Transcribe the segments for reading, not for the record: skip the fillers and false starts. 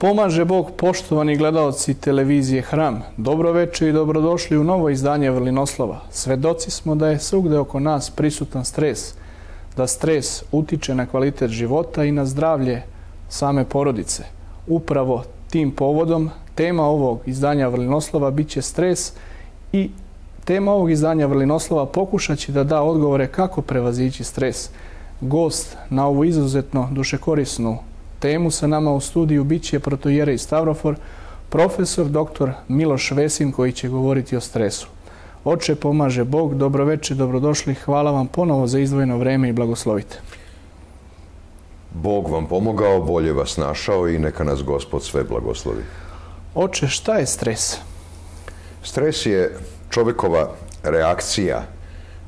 Pomaže Bog, poštovani gledalci televizije Hram. Dobroveče i dobrodošli u novo izdanje Vrlinoslova. Svedoci smo da je svugde oko nas prisutan stres, da stres utiče na kvalitet života i na zdravlje same porodice. Upravo tim povodom tema ovog izdanja Vrlinoslova biće stres i tema ovog izdanja Vrlinoslova pokušaće da da odgovore kako prevazići stres. Gost na ovu izuzetno dušekorisnu temu sa nama u studiju biće protojerej Stavrofor, profesor dr. Miloš Vesin, koji će govoriti o stresu. Oče, pomaže Bog, dobroveče, dobrodošli, hvala vam ponovo za izdvojeno vreme i blagoslovite. Bog vam pomogao, bolje vas našao i neka nas Gospod sve blagoslovi. Oče, šta je stres? Stres je čovjekova reakcija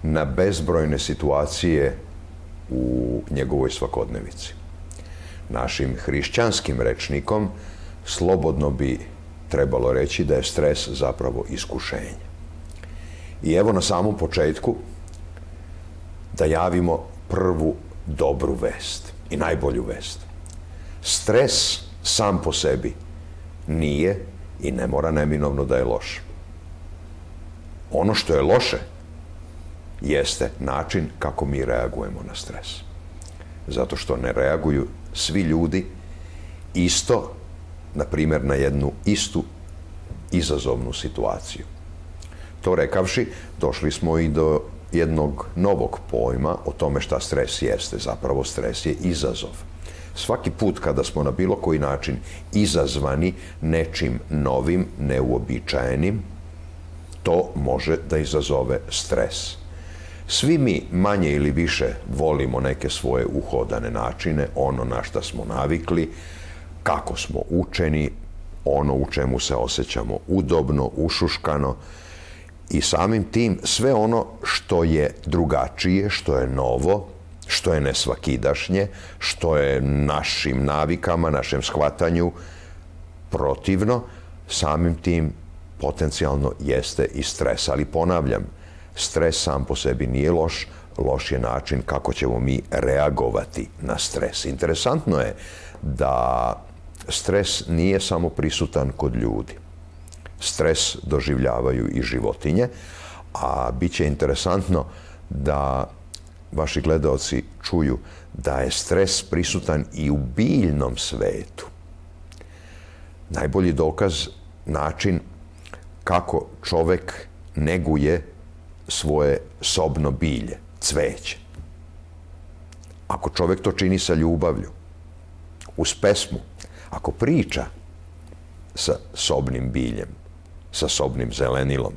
na bezbrojne situacije u njegovoj svakodnevici. Našim hrišćanskim rečnikom slobodno bi trebalo reći da je stres zapravo iskušenje. I evo na samom početku da javimo prvu dobru vest i najbolju vest. Stres sam po sebi nije i ne mora neminovno da je loš. Ono što je loše jeste način kako mi reagujemo na stres. Zato što ne reaguju svi ljudi isto, na primjer, na jednu istu izazovnu situaciju. To rekavši, došli smo i do jednog novog pojma o tome šta stres jeste. Zapravo, stres je izazov. Svaki put kada smo na bilo koji način izazvani nečim novim, neuobičajenim, to može da izazove stres. Svi mi manje ili više volimo neke svoje uhodane načine, ono na šta smo navikli, kako smo učeni, ono u čemu se osjećamo udobno, ušuškano. I samim tim sve ono što je drugačije, što je novo, što je nesvakidašnje, što je našim navikama, našem shvatanju protivno, samim tim potencijalno jeste i stres. Ali ponavljam, stres sam po sebi nije loš, loš je način kako ćemo mi reagovati na stres. Interesantno je da stres nije samo prisutan kod ljudi. Stres doživljavaju i životinje, a bit će interesantno da vaši gledaoci čuju da je stres prisutan i u biljnom svetu. Najbolji dokaz, način kako čovek neguje svoje sobno bilje, cveće. Ako čovjek to čini sa ljubavlju, uz pesmu, ako priča sa sobnim biljem, sa sobnim zelenilom,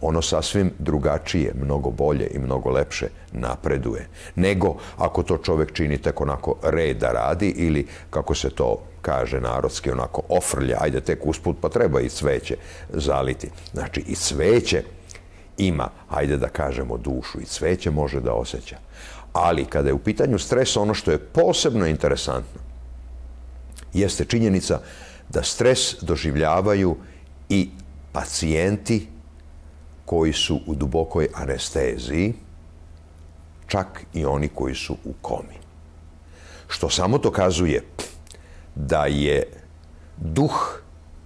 ono sasvim drugačije, mnogo bolje i mnogo lepše napreduje, nego ako to čovjek čini tek onako reda radi ili, kako se to kaže narodski, onako ofrlja, ajde tek usput, pa treba i cveće zaliti. Znači, i cveće ima, hajde da kažemo, dušu i cveće može da osjeća. Ali kada je u pitanju stres, ono što je posebno interesantno jeste činjenica da stres doživljavaju i pacijenti koji su u dubokoj anesteziji, čak i oni koji su u komi. Što samo dokazuje da je duh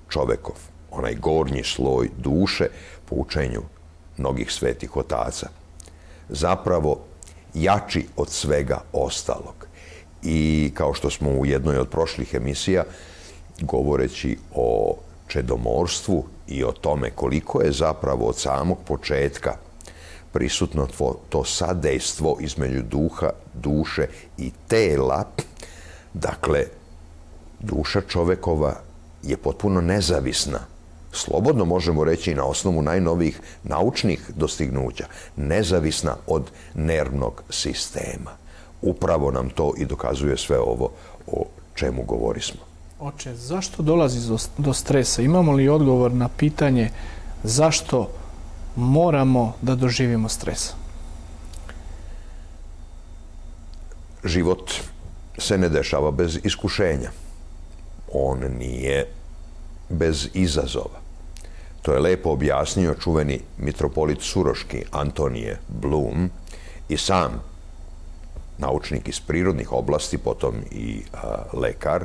čovekov, onaj gornji sloj duše, po učenju mnogih svetih otaca, zapravo jači od svega ostalog. I kao što smo u jednoj od prošlih emisija, govoreći o čedomorstvu i o tome koliko je zapravo od samog početka prisutno to sadejstvo između duha, duše i tela, dakle, duša čovekova je potpuno nezavisna. Slobodno možemo reći na osnovu najnovijih naučnih dostignuća, nezavisna od nervnog sistema. Upravo nam to i dokazuje sve ovo o čemu govorismo. Oče, zašto dolazi do stresa? Imamo li odgovor na pitanje zašto moramo da doživimo stres? Život se ne dešava bez iskušenja. On nije bez izazova. To je lepo objasnio čuveni mitropolit Suroški Antonije Blum i sam naučnik iz prirodnih oblasti, potom i lekar,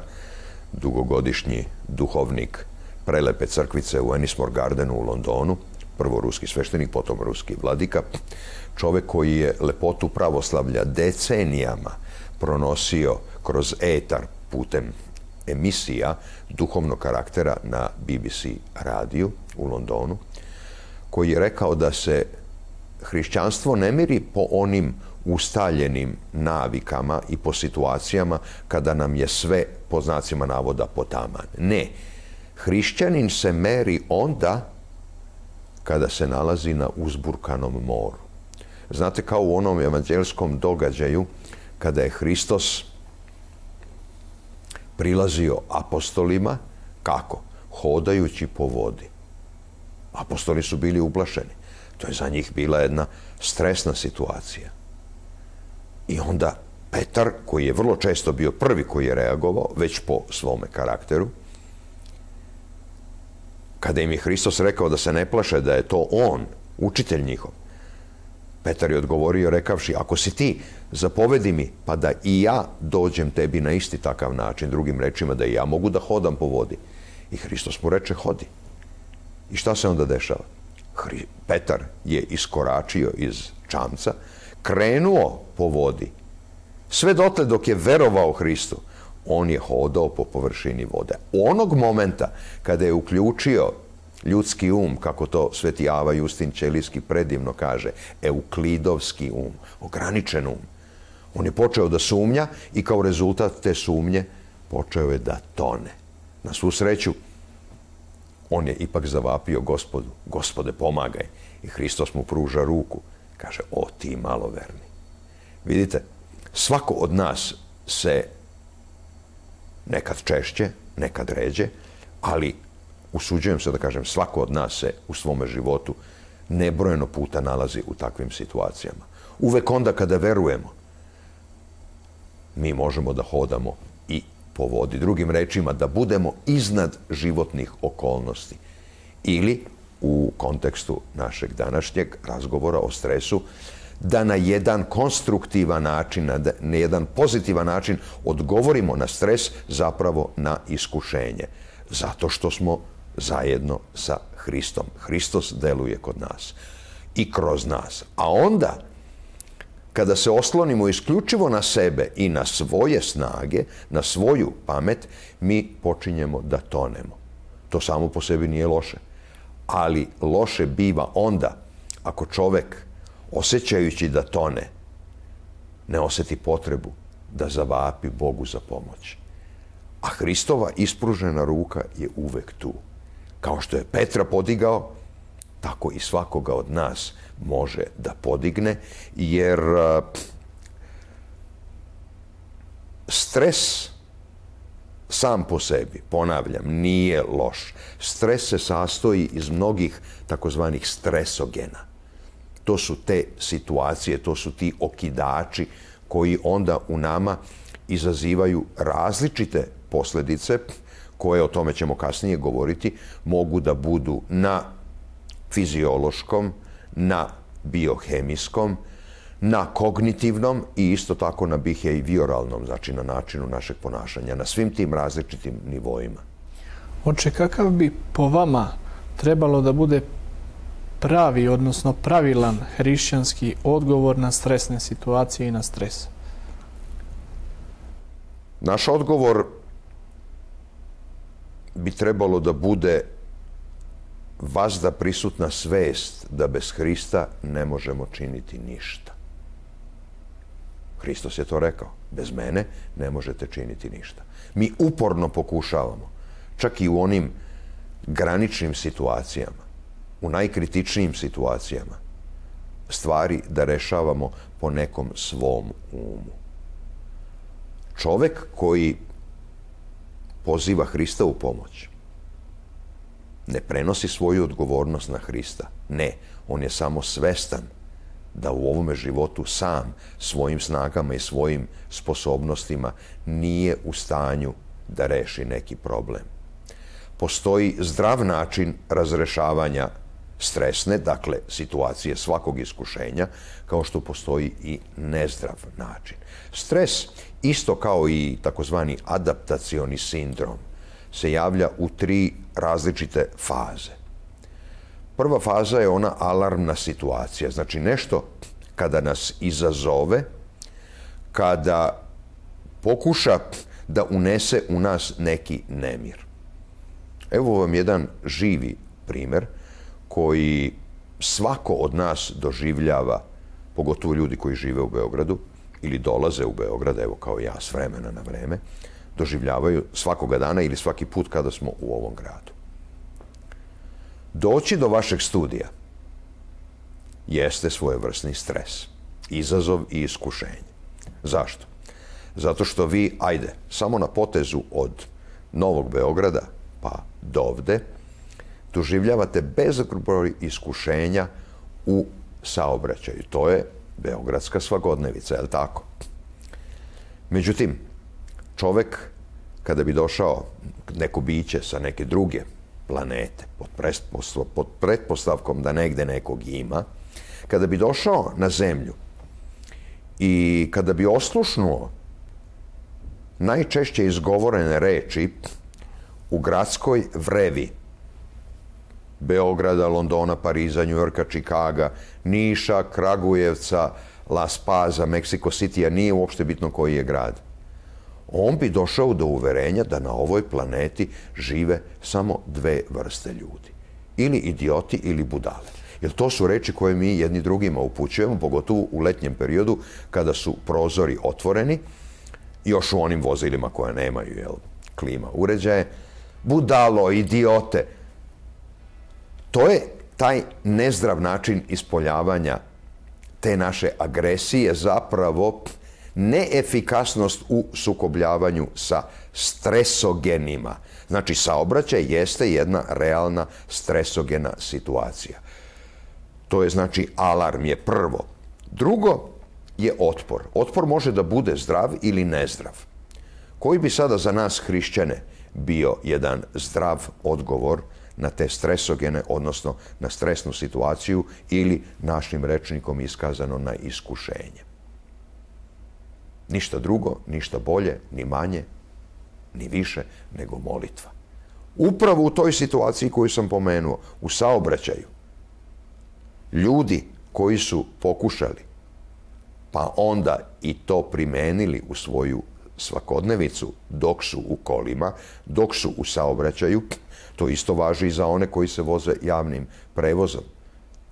dugogodišnji duhovnik prelepe crkvice u Ennismore Gardenu u Londonu, prvo ruski sveštenik, potom ruski vladika, čovjek koji je lepotu pravoslavlja decenijama pronosio kroz etar putem emisija duhovnog karaktera na BBC radiju u Londonu, koji je rekao da se hrišćanstvo ne miri po onim ustaljenim navikama i po situacijama kada nam je sve po znacima navoda potaman. Ne, hrišćanin se meri onda kada se nalazi na uzburkanom moru. Znate, kao u onom evanđelskom događaju kada je Hristos prilazio apostolima, kako? Hodajući po vodi. Apostoli su bili uplašeni. To je za njih bila jedna stresna situacija. I onda Petar, koji je vrlo često bio prvi koji je reagovao, već po svome karakteru, kada im je Hristos rekao da se ne plaše, da je to on, učitelj njihov, Petar je odgovorio rekavši, ako si ti, zapovedi mi, pa da i ja dođem tebi na isti takav način, drugim rečima, da i ja mogu da hodam po vodi. I Hristos mu reče, hodi. I šta se onda dešava? Petar je iskoračio iz čamca, krenuo po vodi. Sve dotle dok je verovao Hristu, on je hodao po površini vode. Onog momenta kada je uključio ljudski um, kako to sveti ava Justin Ćelijski predivno kaže, euklidovski um, ograničen um, on je počeo da sumnja i kao rezultat te sumnje počeo je da tone. Na svu sreću, on je ipak zavapio Gospodu, Gospode, pomagaj. I Hristos mu pruža ruku. Kaže, o ti maloverni. Vidite, svako od nas se nekad češće, nekad ređe, ali usuđujem se da kažem, svako od nas se u svome životu nebrojeno puta nalazi u takvim situacijama. Uvek onda kada verujemo, mi možemo da hodamo i po vodi. Drugim rečima, da budemo iznad životnih okolnosti. Ili, u kontekstu našeg današnjeg razgovora o stresu, da na jedan konstruktivan način, na jedan pozitivan način odgovorimo na stres, zapravo na iskušenje. Zato što smo zajedno sa Hristom. Hristos deluje kod nas i kroz nas. A onda, kada se oslonimo isključivo na sebe i na svoje snage, na svoju pamet, mi počinjemo da tonemo. To samo po sebi nije loše. Ali loše biva onda ako čovjek, osjećajući da tone, ne osjeti potrebu da zavapi Bogu za pomoć. A Hristova ispružena ruka je uvek tu. Kao što je Petra podigao, tako i svakoga od nas može da podigne, jer stres sam po sebi, ponavljam, nije loš. Stres se sastoji iz mnogih takozvanih stresogena. To su te situacije, to su ti okidači koji onda u nama izazivaju različite posljedice koje, o tome ćemo kasnije govoriti, mogu da budu na fiziološkom, na biohemijskom, na kognitivnom i isto tako na behavioralnom, znači na načinu našeg ponašanja, na svim tim različitim nivoima. Oče, kakav bi po vama trebalo da bude pravi, odnosno pravilan hrišćanski odgovor na stresne situacije i na stres? Naš odgovor bi trebalo da bude vazda prisutna svest da bez Hrista ne možemo činiti ništa. Hristos je to rekao. Bez mene ne možete činiti ništa. Mi uporno pokušavamo, čak i u onim graničnim situacijama, u najkritičnijim situacijama, stvari da rešavamo po nekom svom umu. Čovjek koji poziva Hrista u pomoć ne prenosi svoju odgovornost na Hrista. Ne, on je samo svestan da u ovome životu sam, svojim snagama i svojim sposobnostima, nije u stanju da reši neki problem. Postoji zdrav način razrešavanja stresne, dakle situacije svakog iskušenja, kao što postoji i nezdrav način. Stres, isto kao i takozvani adaptacioni sindrom, se javlja u tri različite faze. Prva faza je ona alarmna situacija. Znači nešto kada nas izazove, kada pokuša da unese u nas neki nemir. Evo vam jedan živi primjer koji svako od nas doživljava, pogotovo ljudi koji žive u Beogradu ili dolaze u Beograd, evo kao ja s vremena na vreme, doživljavaju svakoga dana ili svaki put kada smo u ovom gradu. Doći do vašeg studija jeste svojevrsni stres, izazov i iskušenje. Zašto? Zato što vi, ajde, samo na potezu od Novog Beograda pa do ovde, doživljavate bezbroj broj iskušenja u saobraćaju. To je beogradska svakodnevica, je li tako? Međutim, čovek kada bi došao neko biće sa neke druge planete, pod pretpostavkom da negde nekog ima, kada bi došao na Zemlju i kada bi oslušnuo najčešće izgovorene reči u gradskoj vrevi Beograda, Londona, Pariza, Njujorka, Čikaga, Niša, Kragujevca, Las Paza, Meksiko Citya, nije uopšte bitno koji je grad, on bi došao do uverenja da na ovoj planeti žive samo dve vrste ljudi. Ili idioti ili budale. Jer to su reči koje mi jedni drugima upućujemo, pogotovo u letnjem periodu kada su prozori otvoreni, još u onim vozilima koja nemaju klima uređaje. Budalo, idiote. To je taj nezdrav način ispoljavanja te naše agresije, zapravo neefikasnost u sukobljavanju sa stresogenima. Znači, saobraćaj jeste jedna realna stresogena situacija. To je, znači, alarm je prvo. Drugo je otpor. Otpor može da bude zdrav ili nezdrav. Koji bi sada za nas hrišćane bio jedan zdrav odgovor na te stresogene, odnosno na stresnu situaciju ili našim rečnikom iskazano na iskušenje? Ništa drugo, ništa bolje, ni manje, ni više, nego molitva. Upravo u toj situaciji koju sam pomenuo, u saobraćaju, ljudi koji su pokušali, pa onda i to primenili u svoju svakodnevicu dok su u kolima, dok su u saobraćaju, to isto važi i za one koji se voze javnim prevozom.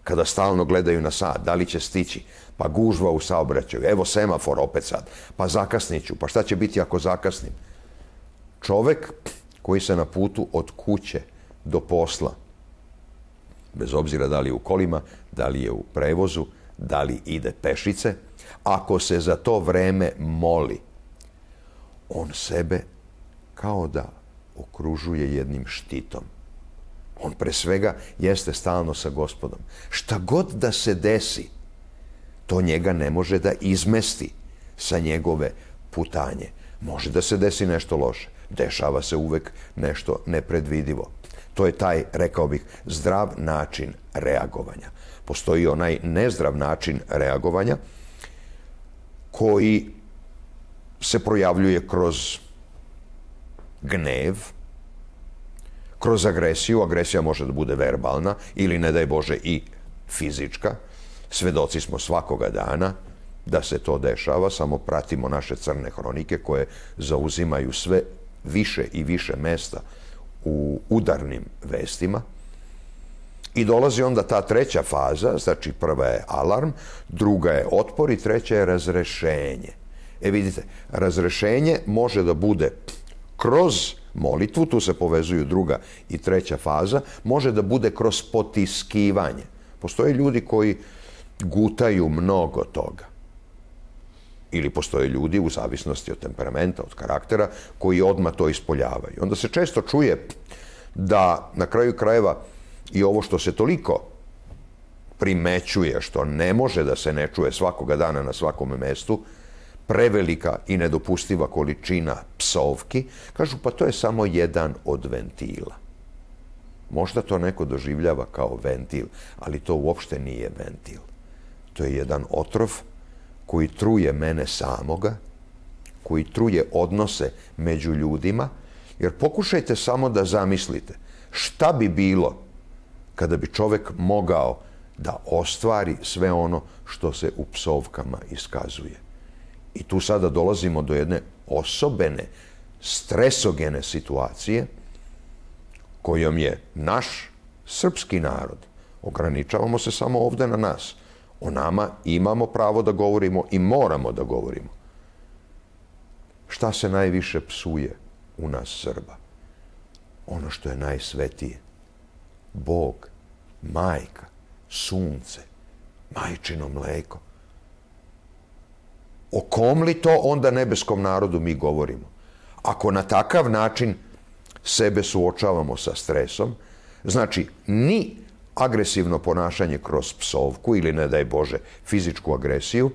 Kada stalno gledaju na sat, da li će stići, pa gužva u saobraćaju, evo semafor opet sad, pa zakasniću, pa šta će biti ako zakasnim? Čovek koji se na putu od kuće do posla, bez obzira da li je u kolima, da li je u prevozu, da li ide pešice, ako se za to vreme moli, on sebe kao da okružuje jednim štitom. On pre svega jeste stalno sa Gospodom. Šta god da se desi, to njega ne može da izmesti sa njegove putanje. Može da se desi nešto loše. Dešava se uvek nešto nepredvidivo. To je taj, rekao bih, zdrav način reagovanja. Postoji onaj nezdrav način reagovanja koji se projavljuje kroz gnev, kroz agresiju. Agresija može da bude verbalna ili, ne daj Bože, i fizička. Svedoci smo svakoga dana da se to dešava, samo pratimo naše crne hronike koje zauzimaju sve više i više mesta u udarnim vestima. I dolazi onda ta treća faza, znači prva je alarm, druga je otpor i treća je razrešenje. E vidite, razrešenje može da bude kroz molitvu, tu se povezuju druga i treća faza, može da bude kroz potiskivanje. Postoje ljudi koji gutaju mnogo toga. Ili postoje ljudi, u zavisnosti od temperamenta, od karaktera, koji odmah to ispoljavaju. Onda se često čuje da na kraju krajeva i ovo što se toliko primećuje, što ne može da se ne čuje svakoga dana na svakom mestu, prevelika i nedopustiva količina psovki, kažu pa to je samo jedan od ventila. Možda to neko doživljava kao ventil, ali to uopšte nije ventil. To je jedan otrov koji truje mene samoga, koji truje odnose među ljudima Jer pokušajte samo da zamislite šta bi bilo kada bi čovjek mogao da ostvari sve ono što se u psovkama iskazuje. I tu sada dolazimo do jedne osobene, stresogene situacije kojom je naš srpski narod. Ograničavamo se samo ovdje na nas. O nama imamo pravo da govorimo i moramo da govorimo. Šta se najviše psuje u nas Srba? Ono što je najsvetije. Bog, majka, sunce, majčino mleko. O kom li to onda nebeskom narodu mi govorimo? Ako na takav način sebe suočavamo sa stresom, znači ni agresivno ponašanje kroz psovku ili, ne daj Bože, fizičku agresiju,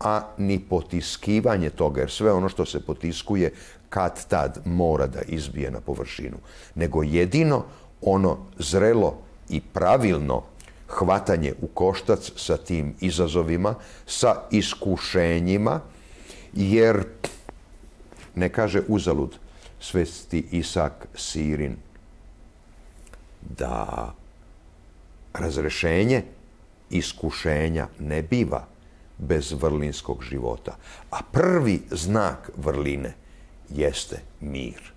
a ni potiskivanje toga, jer sve ono što se potiskuje kad tad mora da izbije na površinu, nego jedino ono zrelo i pravilno hvatanje u koštac sa tim izazovima, sa iskušenjima, jer, ne kaže uzalud sveti Isak Sirin, da razrešenje iskušenja ne biva bez vrlinskog života. A prvi znak vrline jeste mir.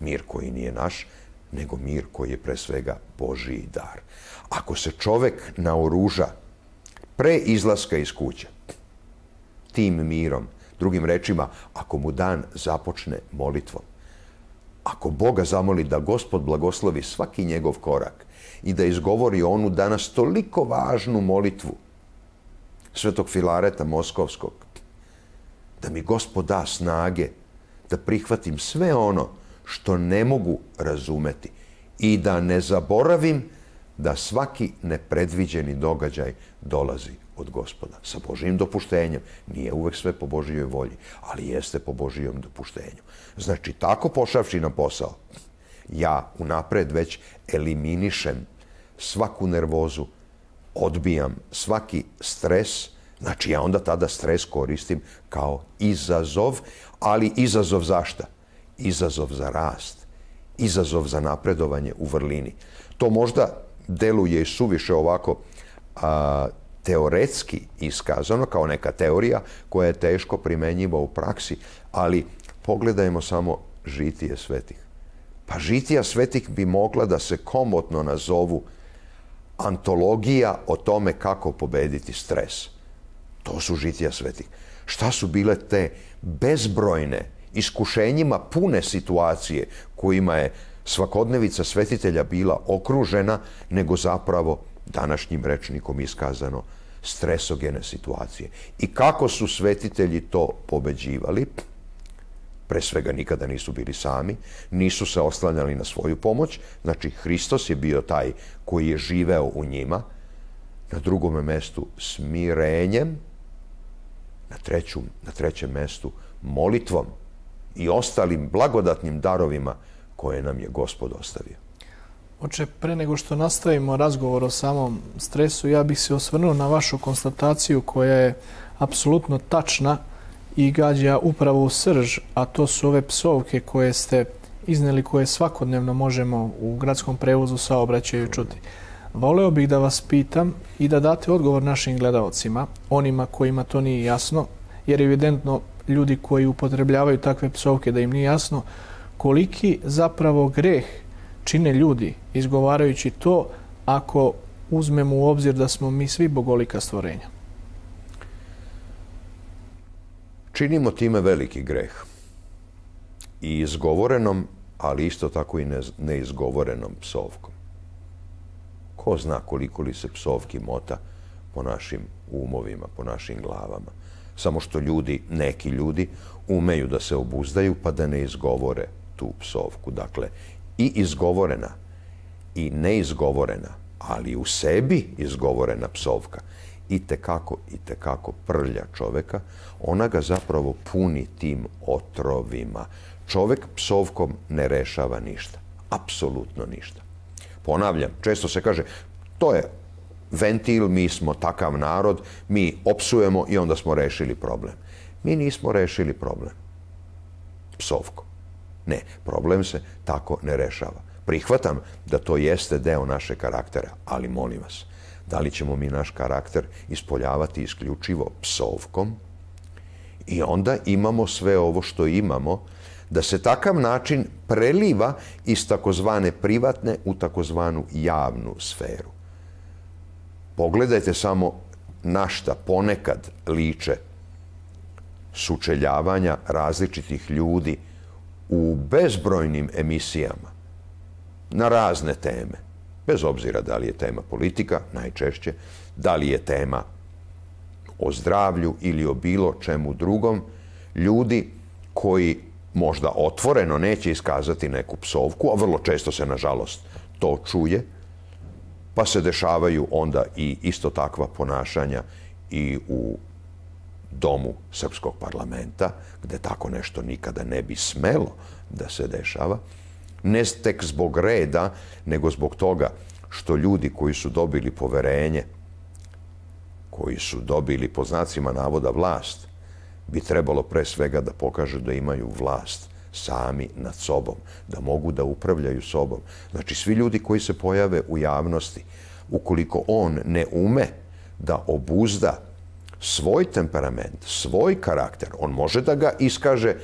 Mir koji nije naš, nego mir koji je pre svega Božiji dar. Ako se čovjek naoruža pre izlaska iz kuće tim mirom, drugim rečima, ako mu dan započne molitvom, ako Boga zamoli da Gospod blagoslovi svaki njegov korak i da izgovori onu danas toliko važnu molitvu Svetog Filareta Moskovskog, da mi Gospod da snage da prihvatim sve ono što ne mogu razumeti i da ne zaboravim da svaki nepredviđeni događaj dolazi od Gospoda. Sa Božijim dopuštenjem. Nije uvek sve po Božijoj volji, ali jeste po Božijom dopuštenju. Znači, tako pošavši na posao, ja unapred već eliminišem svaku nervozu, odbijam svaki stres, znači ja onda tada stres koristim kao izazov, ali izazov za šta? Izazov za rast, izazov za napredovanje u vrlini. To možda deluje i suviše ovako teoretski iskazano, kao neka teorija koja je teško primenjiva u praksi, ali pogledajmo samo žitije svetih. Pa žitija svetih bi mogla da se komotno nazovu antologija o tome kako pobediti stres. To su žitija svetih. Šta su bile te bezbrojne, iskušenjima pune situacije kojima je svakodnevica svetitelja bila okružena, nego zapravo današnjim rečnikom iskazano stresogene situacije. I kako su svetitelji to pobeđivali? Pre svega nikada nisu bili sami, nisu se oslanjali na svoju pomoć, znači Hristos je bio taj koji je živeo u njima, na drugom mestu smirenjem, na trećem mestu molitvom i ostalim blagodatnim darovima koje nam je Gospod ostavio. Oče, pre nego što nastavimo razgovor o samom stresu, ja bih se osvrnuo na vašu konstataciju koja je apsolutno tačna i gađa upravo u srž, a to su ove psovke koje ste izneli, koje svakodnevno možemo u gradskom prevozu saobraćaju čuti. Voleo bih da vas pitam i da date odgovor našim gledalcima, onima kojima to nije jasno, jer evidentno ljudi koji upotrebljavaju takve psovke da im nije jasno koliki zapravo greh čine ljudi izgovarajući to, ako uzmemo u obzir da smo mi svi bogolika stvorenja. Činimo time veliki greh i izgovorenom, ali isto tako i neizgovorenom psovkom. Ko zna koliko li se psovki mota po našim umovima, po našim glavama. Samo što ljudi, neki ljudi, umeju da se obuzdaju pa da ne izgovore tu psovku. Dakle, i izgovorena i neizgovorena, ali u sebi izgovorena psovka itekako prlja čoveka. Ona ga zapravo puni tim otrovima. Čovek psovkom ne rešava ništa. Apsolutno ništa. Ponavljam, često se kaže, to je ventil, mi smo takav narod, mi opsujemo i onda smo rešili problem. Mi nismo rešili problem psovkom. Ne, problem se tako ne rešava. Prihvatam da to jeste deo naše karaktera, ali molim vas, da li ćemo mi naš karakter ispoljavati isključivo psovkom i onda imamo sve ovo što imamo, da se takav način preliva iz takozvane privatne u takozvanu javnu sferu. Pogledajte samo na šta ponekad liče sučeljavanja različitih ljudi u bezbrojnim emisijama na razne teme, bez obzira da li je tema politika, najčešće, da li je tema o zdravlju ili o bilo čemu drugom, ljudi koji možda otvoreno neće iskazati neku psovku, a vrlo često se, nažalost, to čuje, pa se dešavaju onda i isto takva ponašanja i u domu Srpskog parlamenta, gde tako nešto nikada ne bi smelo da se dešava, ne tek zbog reda, nego zbog toga što ljudi koji su dobili poverenje, koji su dobili po znacima navoda vlast, bi trebalo pre svega da pokažu da imaju vlast sami nad sobom, da mogu da upravljaju sobom. Znači, svi ljudi koji se pojave u javnosti, ukoliko on ne ume da obuzda svoj temperament, svoj karakter, on može da ga iskaže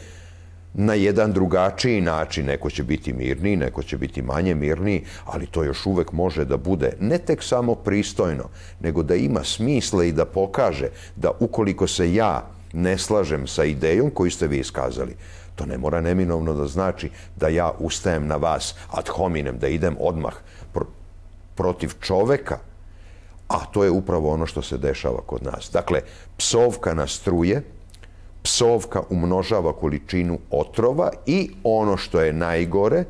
na jedan drugačiji način. Neko će biti mirniji, neko će biti manje mirniji, ali to još uvek može da bude ne tek samo pristojno, nego da ima smisla i da pokaže da ukoliko se ja ne slažem sa idejom koju ste vi iskazali, to ne mora neminovno da znači da ja ustajem na vas ad hominem, da idem odmah protiv čoveka, a to je upravo ono što se dešava kod nas. Dakle, psovka nas truje, psovka umnožava količinu otrova i ono što je najgore,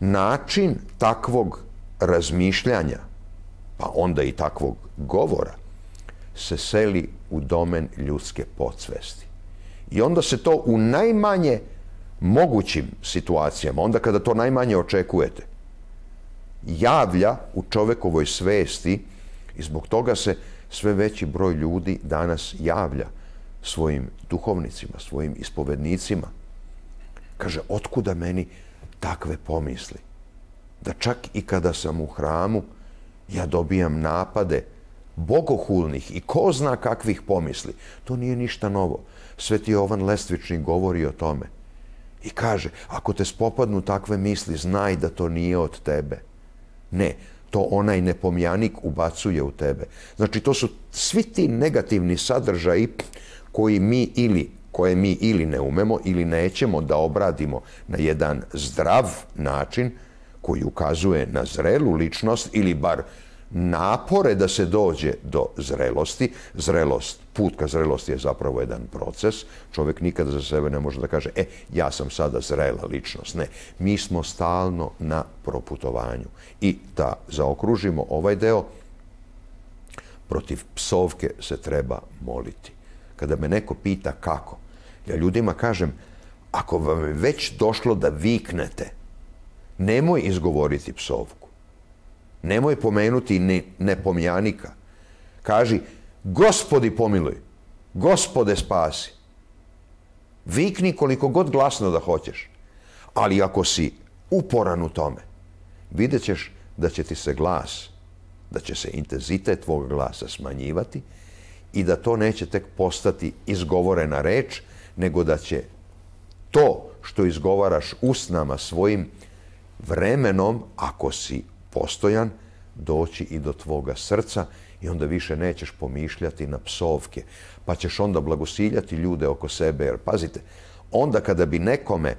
način takvog razmišljanja, pa onda i takvog govora, se seli u domen ljudske podsvesti. I onda se to u najmanje mogućim situacijama, onda kada to najmanje očekujete, javlja u čovekovoj svesti i zbog toga se sve veći broj ljudi danas javlja svojim duhovnicima, svojim ispovednicima. Kaže, otkuda meni takve pomisli? Da čak i kada sam u hramu, ja dobijam napade bogohulnih i ko zna kakvih pomisli. To nije ništa novo. Sveti Jovan Lestvični govori o tome i kaže, ako te spopadnu takve misli, znaj da to nije od tebe. Ne, to onaj nepomjanik ubacuje u tebe. Znači, to su svi ti negativni sadržaji koje mi ili ne umemo ili nećemo da obradimo na jedan zdrav način koji ukazuje na zrelu ličnost ili bar napore da se dođe do zrelosti. Zrelost, put ka zrelosti je zapravo jedan proces. Čovjek nikada za sebe ne može da kaže, ja sam sada zrela ličnost. Ne, mi smo stalno na proputovanju. I da zaokružimo ovaj deo, protiv psovke se treba moliti. Kada me neko pita kako, ja ljudima kažem, ako vam je već došlo da viknete, nemoj izgovoriti psovku. Nemoj pomenuti ni nepomjanika. Kaži, Gospodi pomiluj, Gospode spasi. Vikni koliko god glasno da hoćeš. Ali ako si uporan u tome, vidjet ćeš da će ti se glas, da će se intenzitet tvog glasa smanjivati i da to neće tek postati izgovorena reč, nego da će to što izgovaraš usnama svojim vremenom, ako si postojan, doći i do tvoga srca i onda više nećeš pomišljati na psovke. Pa ćeš onda blagosiljati ljude oko sebe, jer pazite, onda kada bi nekome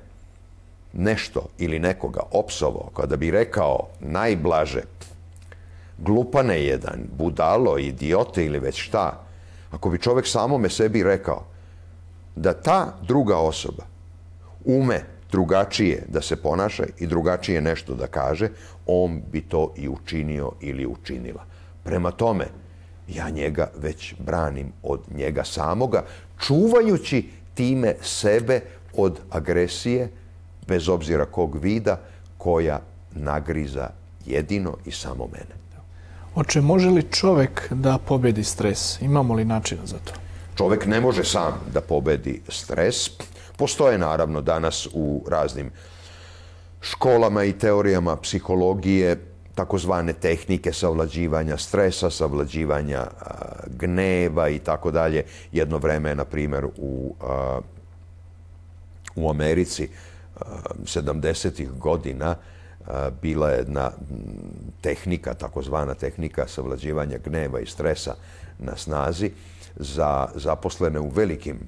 nešto ili nekoga opsovao, kada bi rekao najblaže, glupane jedan, budalo, idiote ili već šta, ako bi čovjek samome sebi rekao da ta druga osoba ume drugačije da se ponaša i drugačije nešto da kaže, on bi to i učinio ili učinila. Prema tome, ja njega već branim od njega samoga, čuvajući time sebe od agresije, bez obzira kog vida, koja nagriza jedino i samo mene. Oče, može li čovjek da pobedi stres? Imamo li načina za to? Čovjek ne može sam da pobedi stres. Postoje naravno danas u raznim školama i teorijama psihologije takozvane tehnike savlađivanja stresa, savlađivanja gneva i tako dalje. Jedno vreme, na primjer, u Americi 70-ih godina bila je jedna tehnika, takozvana tehnika savlađivanja gneva i stresa na snazi za zaposlene u velikim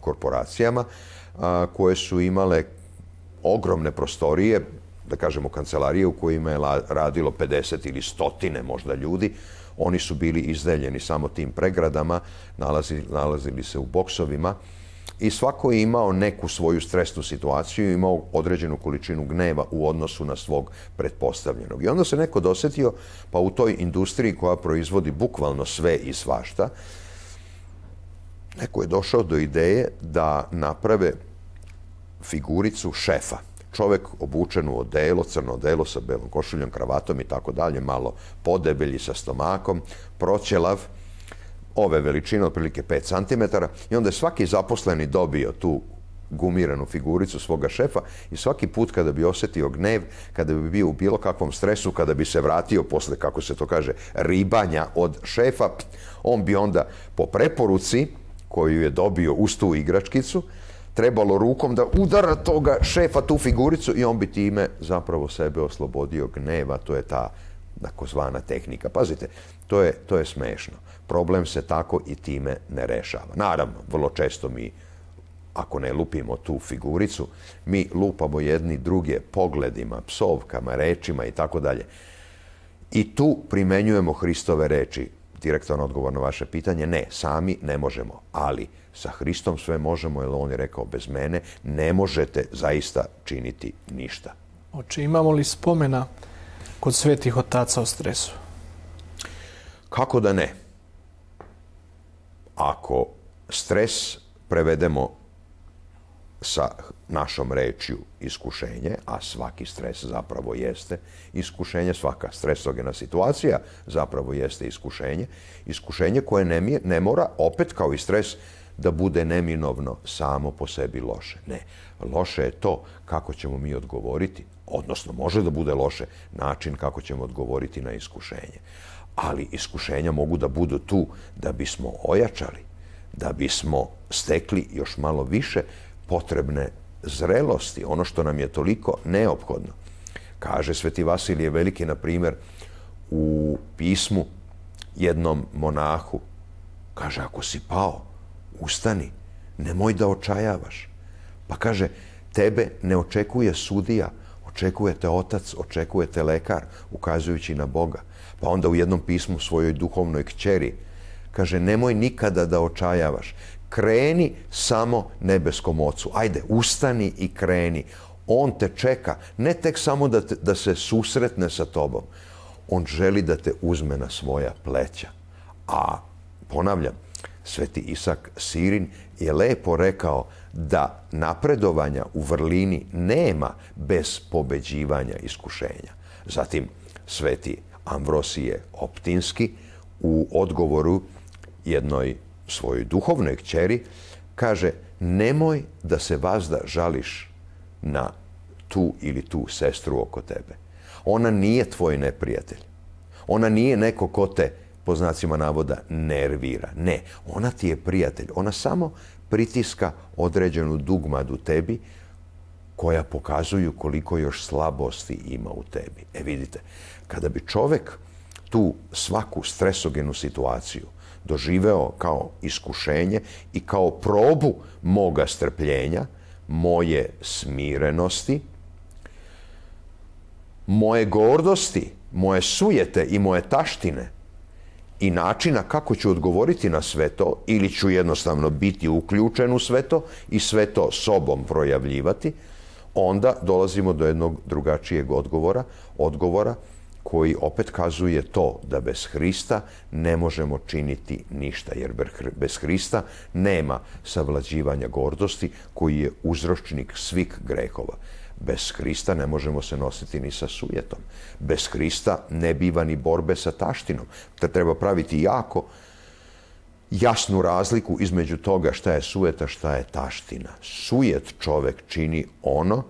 korporacijama koje su imale ogromne prostorije, da kažemo kancelarije u kojima je radilo 50 ili 100 možda ljudi. Oni su bili izdeljeni samo tim pregradama, nalazili se u boksovima i svako je imao neku svoju stresnu situaciju, imao određenu količinu gneva u odnosu na svog pretpostavljenog. I onda se neko dosetio, pa u toj industriji koja proizvodi bukvalno sve i svašta, neko je došao do ideje da naprave figuricu šefa. Čovjek obučen u odelo, crno odelo sa belom košuljom, kravatom i tako dalje, malo podebelji sa stomakom, proćelav, ove veličine, otprilike 5 cm. I onda je svaki zaposleni dobio tu gumiranu figuricu svoga šefa i svaki put kada bi osjetio gnev, kada bi bio u bilo kakvom stresu, kada bi se vratio posle, kako se to kaže, ribanja od šefa, on bi onda po preporuci koju je dobio uz tu igračkicu trebalo rukom da udara toga šefa, tu figuricu, i on bi time zapravo sebe oslobodio gneva. To je ta takozvana tehnika. Pazite, to je smešno. Problem se tako i time ne rešava. Naravno, vrlo često mi, ako ne lupimo tu figuricu, mi lupamo jedni druge pogledima, psovkama, rečima i tako dalje. I tu primenjujemo Hristove reči. Direktan odgovor na vaše pitanje, ne, sami ne možemo, ali sa Hristom sve možemo, jer on je rekao bez mene ne možete zaista činiti ništa. Oče, imamo li spomena kod svetih otaca o stresu? Kako da ne? Ako stres prevedemo sa našom rečju iskušenje, a svaki stres zapravo jeste iskušenje, svaka stresogena situacija zapravo jeste iskušenje, iskušenje koje ne mora, opet kao i stres, da bude neminovno samo po sebi loše. Ne, loše je to kako ćemo mi odgovoriti, odnosno može da bude loše način kako ćemo odgovoriti na iskušenje. Ali iskušenja mogu da budu tu da bismo ojačali, da bismo stekli još malo više potrebne zrelosti, ono što nam je toliko neophodno. Kaže Sveti Vasilije Veliki, na primjer, u pismu jednom monahu, kaže, ako si pao, ustani, nemoj da očajavaš. Pa kaže, tebe ne očekuje sudija, očekuje te otac, očekuje te lekar, ukazujući na Boga. Pa onda u jednom pismu svojoj duhovnoj kćeri kaže, nemoj nikada da očajavaš. Kreni samo nebeskom ocu. Ajde, ustani i kreni. On te čeka, ne tek samo da se susretne sa tobom. On želi da te uzme na svoja pleća. A ponavljam, Sveti Isak Sirin je lepo rekao da napredovanja u vrlini nema bez pobeđivanja iskušenja. Zatim, Sveti Amvrosije Optinski u odgovoru jednoj svojoj duhovnoj kćeri kaže, nemoj da se vazda žališ na tu ili tu sestru oko tebe. Ona nije tvoj neprijatelj. Ona nije neko ko te, po znacima navoda, nervira. Ne, ona ti je prijatelj. Ona samo pritiska određenu dugmad u tebi koja pokazuju koliko još slabosti ima u tebi. E vidite, kada bi čovjek tu svaku stresogenu situaciju doživeo kao iskušenje i kao probu moga strpljenja, moje smirenosti, moje gordosti, moje sujete i moje taštine i načina kako ću odgovoriti na sve to, ili ću jednostavno biti uključen u sve to i sve to sobom projavljivati, onda dolazimo do jednog drugačijeg odgovora koji opet kazuje to da bez Hrista ne možemo činiti ništa, jer bez Hrista nema savlađivanja gordosti koji je uzročnik svih grehova. Bez Hrista ne možemo se nositi ni sa sujetom. Bez Hrista ne biva ni borbe sa taštinom. Treba praviti jako jasnu razliku između toga šta je sujeta, šta je taština. Sujet čovek čini ono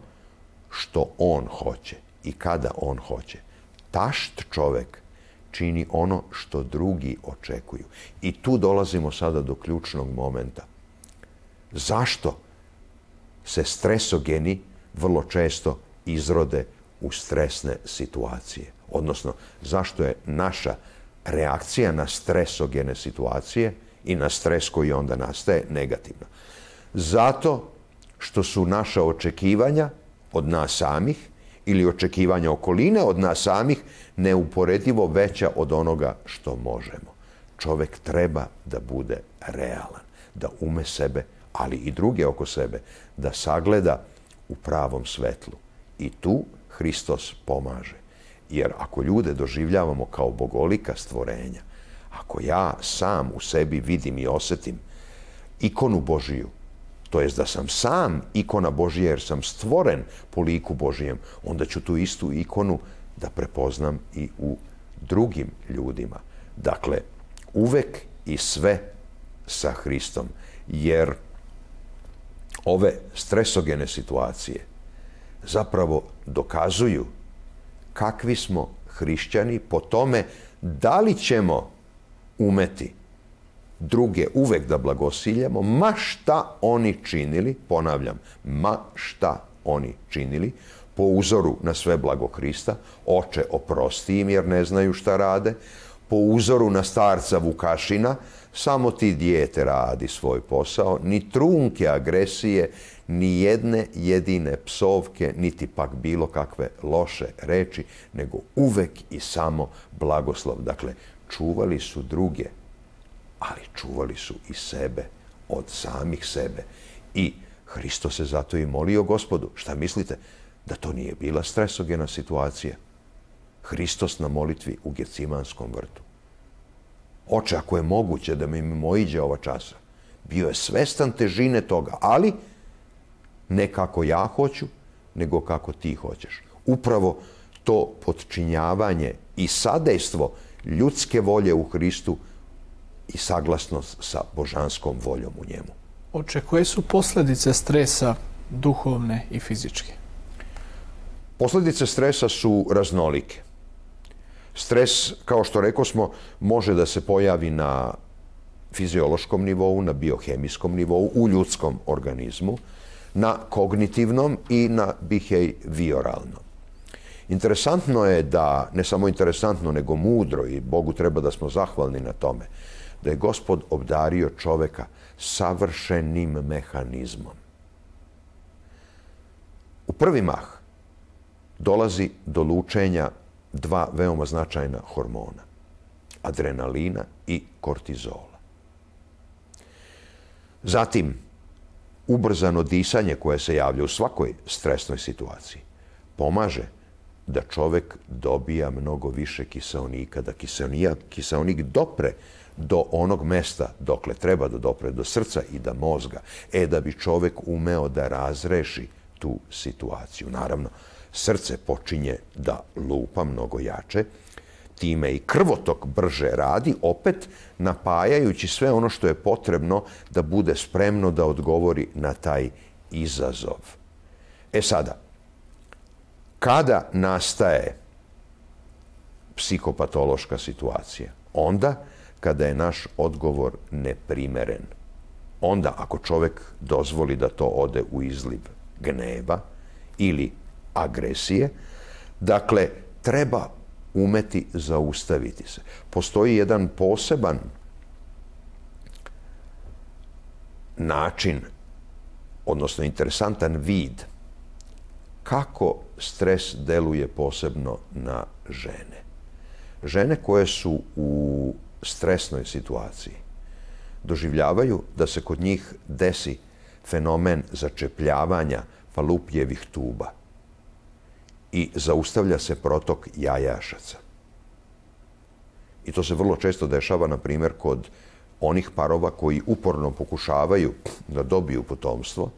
što on hoće i kada on hoće. Tašt čovek čini ono što drugi očekuju. I tu dolazimo sada do ključnog momenta. Zašto se stresogeni vrlo često izrode u stresne situacije? Odnosno, zašto je naša reakcija na stresogene situacije i na stres koji onda nastaje negativna? Zato što su naša očekivanja od nas samih ili očekivanja okoline od nas samih neuporedivo veća od onoga što možemo. Čovek treba da bude realan, da ume sebe, ali i druge oko sebe, da sagleda u pravom svetlu. I tu Hristos pomaže. Jer ako ljude doživljavamo kao bogolika stvorenja, ako ja sam u sebi vidim i osetim ikonu Božiju, to jest da sam sam ikona Božija jer sam stvoren po liku Božijem, onda ću tu istu ikonu da prepoznam i u drugim ljudima. Dakle, uvek i sve sa Hristom. Jer ove stresogene situacije zapravo dokazuju kakvi smo hrišćani po tome da li ćemo umeti druge uvek da blagosiljamo, ma šta oni činili, ponavljam, ma šta oni činili, po uzoru na sve blago Krista. Oče, oprosti im jer ne znaju šta rade, po uzoru na starca Vukašina, samo ti dijete radi svoj posao, ni trunke agresije, ni jedne jedine psovke, niti pak bilo kakve loše reči, nego uvek i samo blagoslov. Dakle, čuvali su druge, ali čuvali su i sebe, od samih sebe. I Hristos se zato i molio Gospodu. Šta mislite? Da to nije bila stresogena situacija? Hristos na molitvi u Gecimanskom vrtu. Oče, ako je moguće da mi mimoiđe ova časa, bio je svestan težine toga, ali ne kako ja hoću, nego kako ti hoćeš. Upravo to potčinjavanje i sadejstvo ljudske volje u Hristu i saglasnost sa božanskom voljom u njemu. Oče, koje su posljedice stresa duhovne i fizičke? Posljedice stresa su raznolike. Stres, kao što rekosmo, može da se pojavi na fiziološkom nivou, na biohemijskom nivou, u ljudskom organizmu, na kognitivnom i na behavioralnom. Interesantno je da, ne samo interesantno, nego mudro, i Bogu treba da smo zahvalni na tome, da je Gospod obdario čoveka savršenim mehanizmom. U prvi mah dolazi do lučenja dva veoma značajna hormona, adrenalina i kortizola. Zatim, ubrzano disanje koje se javlja u svakoj stresnoj situaciji pomaže da čovek dobija mnogo više kiseonika, da kiseonik dopre do onog mesta dokle treba da dopre, do srca i do mozga, da bi čovek umeo da razreši tu situaciju. Naravno, srce počinje da lupa mnogo jače, time i krvotok brže radi, opet napajajući sve ono što je potrebno da bude spremno da odgovori na taj izazov. Sada, kada nastaje psihopatološka situacija? Onda kada je naš odgovor neprimeren. Onda ako čovek dozvoli da to ode u izliv gneva ili agresije, dakle, treba umeti zaustaviti se. Postoji jedan poseban način, odnosno interesantan vid, kako stres deluje posebno na žene. Žene koje su u stresnoj situaciji doživljavaju da se kod njih desi fenomen začepljavanja falupljevih tuba i zaustavlja se protok jajašaca. I to se vrlo često dešava, na primjer, kod onih parova koji uporno pokušavaju da dobiju potomstvo.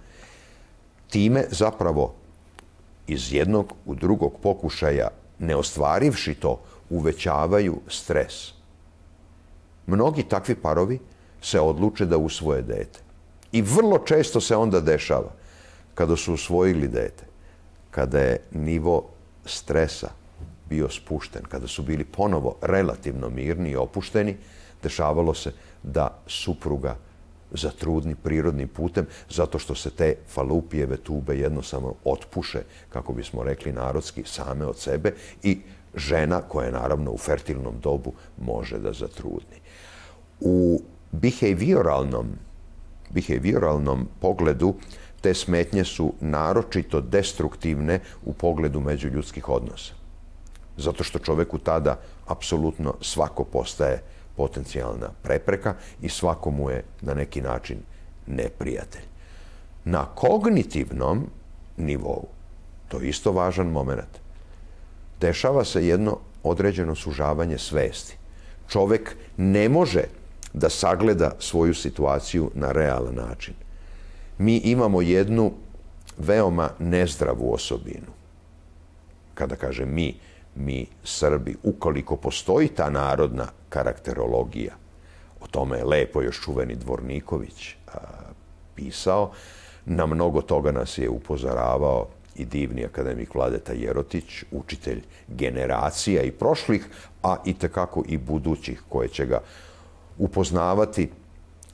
Time zapravo iz jednog u drugog pokušaja, ne ostvarivši to, uvećavaju stres. Mnogi takvi parovi se odluče da usvoje dete. I vrlo često se onda dešava, kada su usvojili dete, kada je nivo stresa bio spušten, kada su bili ponovo relativno mirni i opušteni, dešavalo se da supruga zatrudni prirodnim putem, zato što se te falupijeve tube jednostavno otpuše, kako bismo rekli narodski, same od sebe, i žena koja je naravno u fertilnom dobu može da zatrudni. U behavioralnom pogledu te smetnje su naročito destruktivne u pogledu međuljudskih odnosa. Zato što čoveku tada apsolutno svako postaje potencijalna prepreka i svako mu je na neki način neprijatelj. Na kognitivnom nivou, to je isto važan moment, dešava se jedno određeno sužavanje svesti. Čovek ne može da sagleda svoju situaciju na realan način. Mi imamo jednu veoma nezdravu osobinu. Kada kažem mi Srbi, ukoliko postoji ta narodna karakterologija, o tome je lepo još čuveni Dvorniković pisao, na mnogo toga nas je upozoravao i divni akademik Vladeta Jerotić, učitelj generacija i prošlih, a i tekako i budućih, koje će ga upoznavati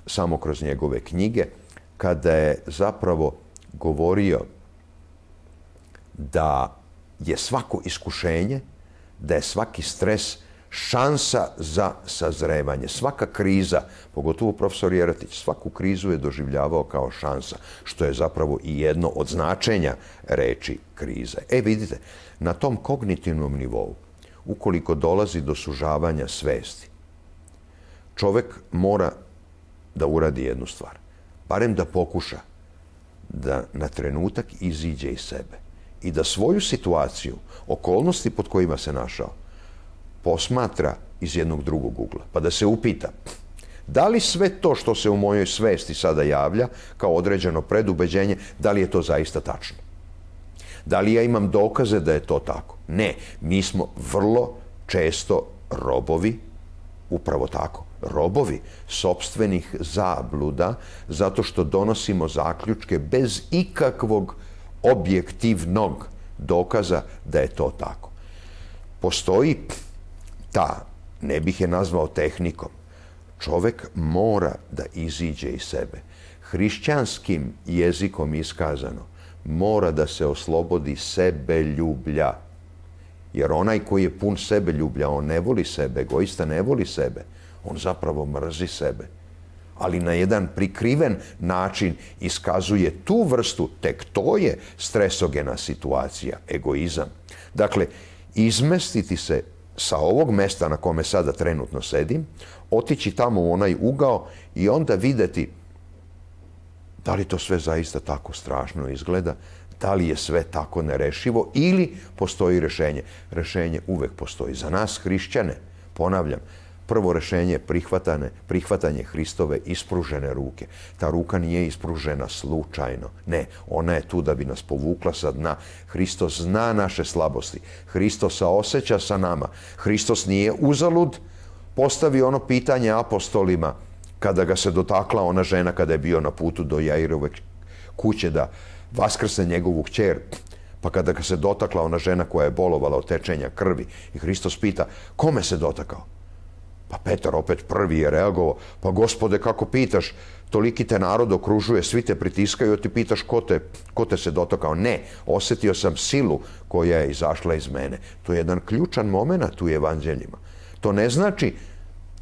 samo kroz njegove knjige, kada je zapravo govorio da je svako iskušenje, da je svaki stres šansa za sazrevanje. Svaka kriza, pogotovo profesor Jerotić, svaku krizu je doživljavao kao šansa, što je zapravo i jedno od značenja reči krize. E vidite, na tom kognitivnom nivou, ukoliko dolazi do sužavanja svesti, čovek mora da uradi jednu stvar, barem da pokuša da na trenutak iziđe iz sebe i da svoju situaciju, okolnosti pod kojima se našao, posmatra iz jednog drugog ugla, pa da se upita da li sve to što se u mojoj svesti sada javlja kao određeno predubeđenje, da li je to zaista tačno? Da li ja imam dokaze da je to tako? Ne, mi smo vrlo često robovi, upravo tako, robovi sopstvenih zabluda, zato što donosimo zaključke bez ikakvog objektivnog dokaza da je to tako. Postoji ta, ne bih je nazvao tehnikom, čovek mora da iziđe iz sebe. Hrišćanskim jezikom iskazano, mora da se oslobodi sebeljublja. Jer onaj koji je pun sebeljublja, on ne voli sebe, egoista ne voli sebe, on zapravo mrzi sebe. Ali na jedan prikriven način iskazuje tu vrstu, tek to je stresogena situacija, egoizam. Dakle, izmestiti se sa ovog mesta na kome sada trenutno sedim, otići tamo u onaj ugao i onda videti da li to sve zaista tako strašno izgleda, da li je sve tako nerešivo ili postoji rešenje. Rešenje uvek postoji. Za nas, hrišćane, ponavljam, prvo rešenje je prihvatanje Hristove ispružene ruke. Ta ruka nije ispružena slučajno. Ne, ona je tu da bi nas povukla sa dna. Hristos zna naše slabosti. Hristos saoseća sa nama. Hristos nije uzalud postavio ono pitanje apostolima kada ga se dotakla ona žena kada je bio na putu do Jairove kuće da vaskrse njegovu kćer. Pa kada ga se dotakla ona žena koja je bolovala od tečenja krvi i Hristos pita kome se dotakao? Pa Petar opet prvi je reagovao, pa Gospode kako pitaš, toliki te narod okružuje, svi te pritiskaju, a ti pitaš ko te se dotakao. Ne, osetio sam silu koja je izašla iz mene. To je jedan ključan moment u evanđeljima. To ne znači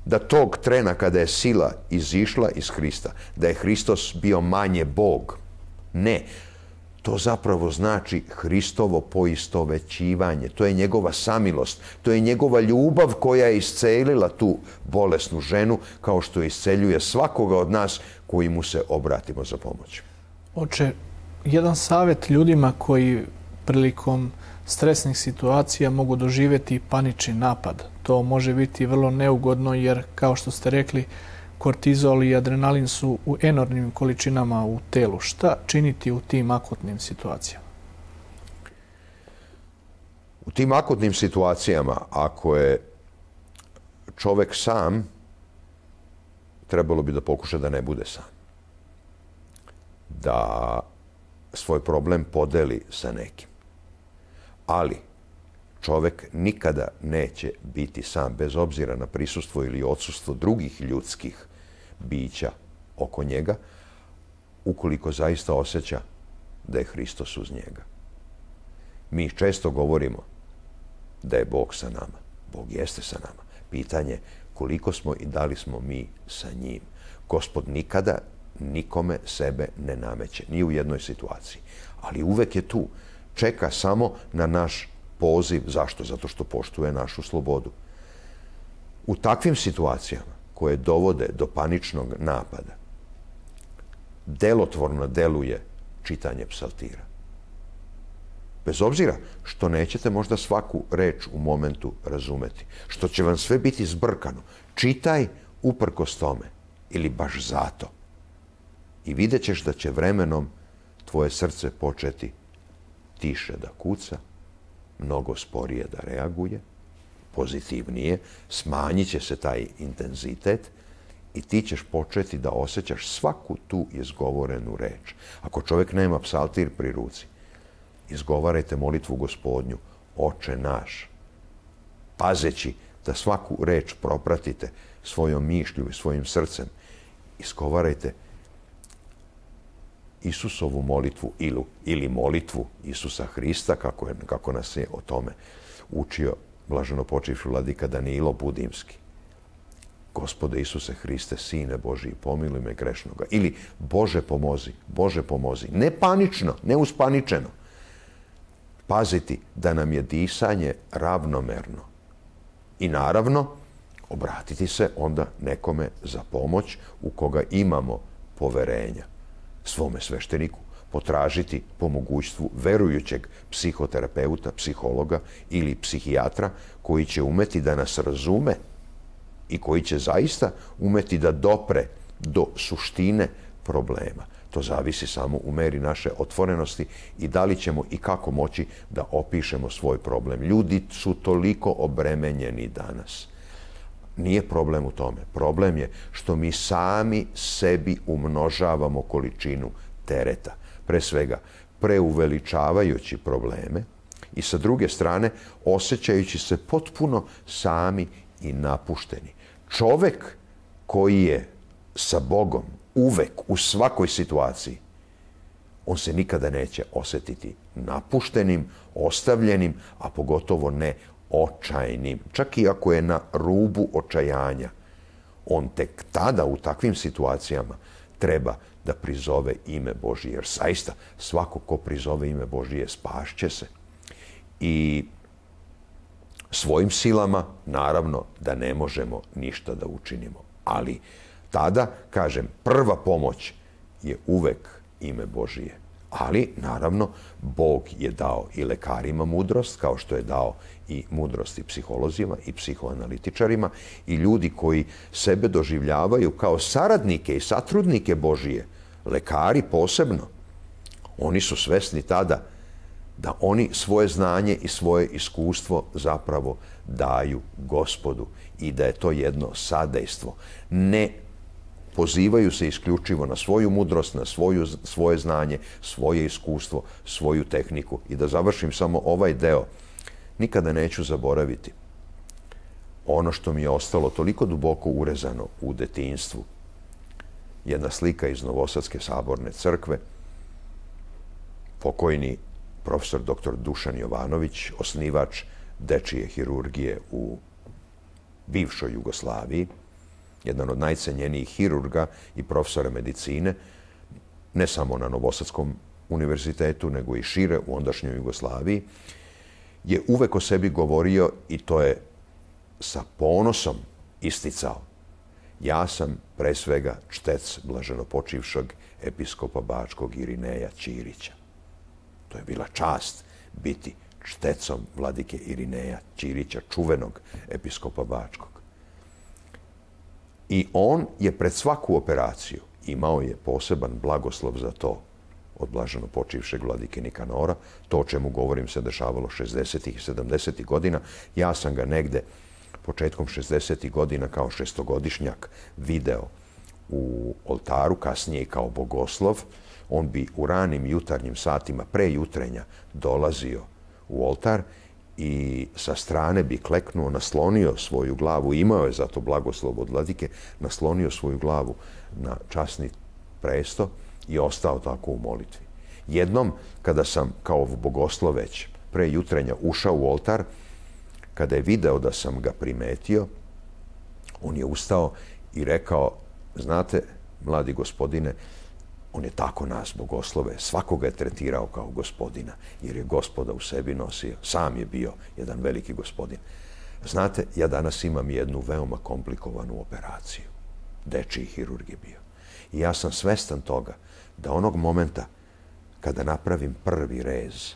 da tog trena kada je sila izišla iz Hrista, da je Hristos bio manje Bog. Ne, to zapravo znači Hristovo poistovećivanje. To je njegova samilost, to je njegova ljubav koja je iscelila tu bolesnu ženu, kao što isceljuje svakoga od nas koji mu se obratimo za pomoć. Oče, jedan savjet ljudima koji prilikom stresnih situacija mogu doživjeti panični napad. To može biti vrlo neugodno jer, kao što ste rekli, kortizol i adrenalin su u enormnim količinama u telu. Šta činiti u tim akutnim situacijama? U tim akutnim situacijama, ako je čovek sam, trebalo bi da pokuša da ne bude sam. Da svoj problem podeli sa nekim. Ali čovek nikada neće biti sam, bez obzira na prisustvo ili odsustvo drugih ljudskih bića oko njega, ukoliko zaista osjeća da je Hristos uz njega. Mi često govorimo da je Bog sa nama. Bog jeste sa nama. Pitanje je koliko smo i da li smo mi sa njim. Gospod nikada nikome sebe ne nameće, ni u jednoj situaciji. Ali uvek je tu. Čeka samo na naš poziv. Zašto? Zato što poštuje našu slobodu. U takvim situacijama koje dovode do paničnog napada, delotvorno deluje čitanje psaltira. Bez obzira što nećete možda svaku reč u momentu razumeti, što će vam sve biti zbrkano, čitaj uprkos tome ili baš zato. I vidjet ćeš da će vremenom tvoje srce početi tiše da kuca, mnogo sporije da reaguje, pozitivnije, smanjit će se taj intenzitet i ti ćeš početi da osjećaš svaku tu izgovorenu reč. Ako čovjek nema psaltir pri ruci, izgovarajte molitvu Gospodnju, Oče naš, pazeći da svaku reč propratite svojom mišlju i svojim srcem. Izgovarajte Isusovu molitvu ili molitvu Isusa Hrista, kako nas je o tome učio blaženopočivši vladika Danilo Budimski. Gospode Isuse Hriste, Sine Božiji, pomiluj me grešnoga. Ili Bože pomozi, ne panično, ne uspaničeno. Paziti da nam je disanje ravnomerno. I naravno, obratiti se onda nekome za pomoć u koga imamo poverenja. Svome svešteniku potražiti po mogućstvu verujućeg psihoterapeuta, psihologa ili psihijatra koji će umeti da nas razume i koji će zaista umeti da dopre do suštine problema. To zavisi samo u meri naše otvorenosti i da li ćemo i kako moći da opišemo svoj problem. Ljudi su toliko obremenjeni danas. Nije problem u tome. Problem je što mi sami sebi umnožavamo količinu tereta. Pre svega, preuveličavajući probleme i sa druge strane, osjećajući se potpuno sami i napušteni. Čovek koji je sa Bogom uvek, u svakoj situaciji, on se nikada neće osjetiti napuštenim, ostavljenim, a pogotovo ne očajnim. Čak i ako je na rubu očajanja, on tek tada u takvim situacijama treba da prizove ime Božije. Jer zaista svako ko prizove ime Božije spašće se. I svojim silama naravno da ne možemo ništa da učinimo. Ali tada, kažem, prva pomoć je uvek ime Božije. Ali, naravno, Bog je dao i lekarima mudrost, kao što je dao i mudrost i psiholozima i psihoanalitičarima i ljudi koji sebe doživljavaju kao saradnike i satrudnike Božije, lekari posebno. Oni su svesni tada da oni svoje znanje i svoje iskustvo zapravo daju Gospodu i da je to jedno sadejstvo. Ne pozivaju se isključivo na svoju mudrost, na svoje znanje, svoje iskustvo, svoju tehniku. I da završim samo ovaj deo. Nikada neću zaboraviti ono što mi je ostalo toliko duboko urezano u detinjstvu. Jedna slika iz Novosadske saborne crkve. Pokojni profesor dr. Dušan Jovanović, osnivač dečije hirurgije u bivšoj Jugoslaviji, jedan od najcenjenijih hirurga i profesora medicine, ne samo na Novosadskom univerzitetu, nego i šire u ondašnjoj Jugoslaviji, je uvek o sebi govorio i to je sa ponosom isticao. Ja sam pre svega čtec blaženopočivšeg episkopa Bačkog Irineja Čirića. To je bila čast biti čtecom vladike Irineja Čirića, čuvenog episkopa Bačkog. I on je pred svaku operaciju imao je poseban blagoslov za to od blaženopočivšeg vladike Nikanora. To o čemu govorim se dešavalo 60. i 70. godina. Ja sam ga negde početkom 60. godina kao šestogodišnjak video u oltaru, kasnije kao bogoslov, on bi u ranim jutarnjim satima, pre jutrenja, dolazio u oltar i sa strane bi kleknuo, naslonio svoju glavu, imao je zato blagoslov od vladike, naslonio svoju glavu na časni presto i ostao tako u molitvi. Jednom, kada sam kao bogoslov već pre jutrenja ušao u oltar, kada je video da sam ga primetio, on je ustao i rekao, znate, mladi gospodine, on je tako nas, bogoslove, svakoga je tretirao kao gospodina, jer je gospoda u sebi nosio. Sam je bio jedan veliki gospodin. Znate, ja danas imam jednu veoma komplikovanu operaciju. Dečiji hirurg je bio. I ja sam svestan toga da onog momenta kada napravim prvi rez,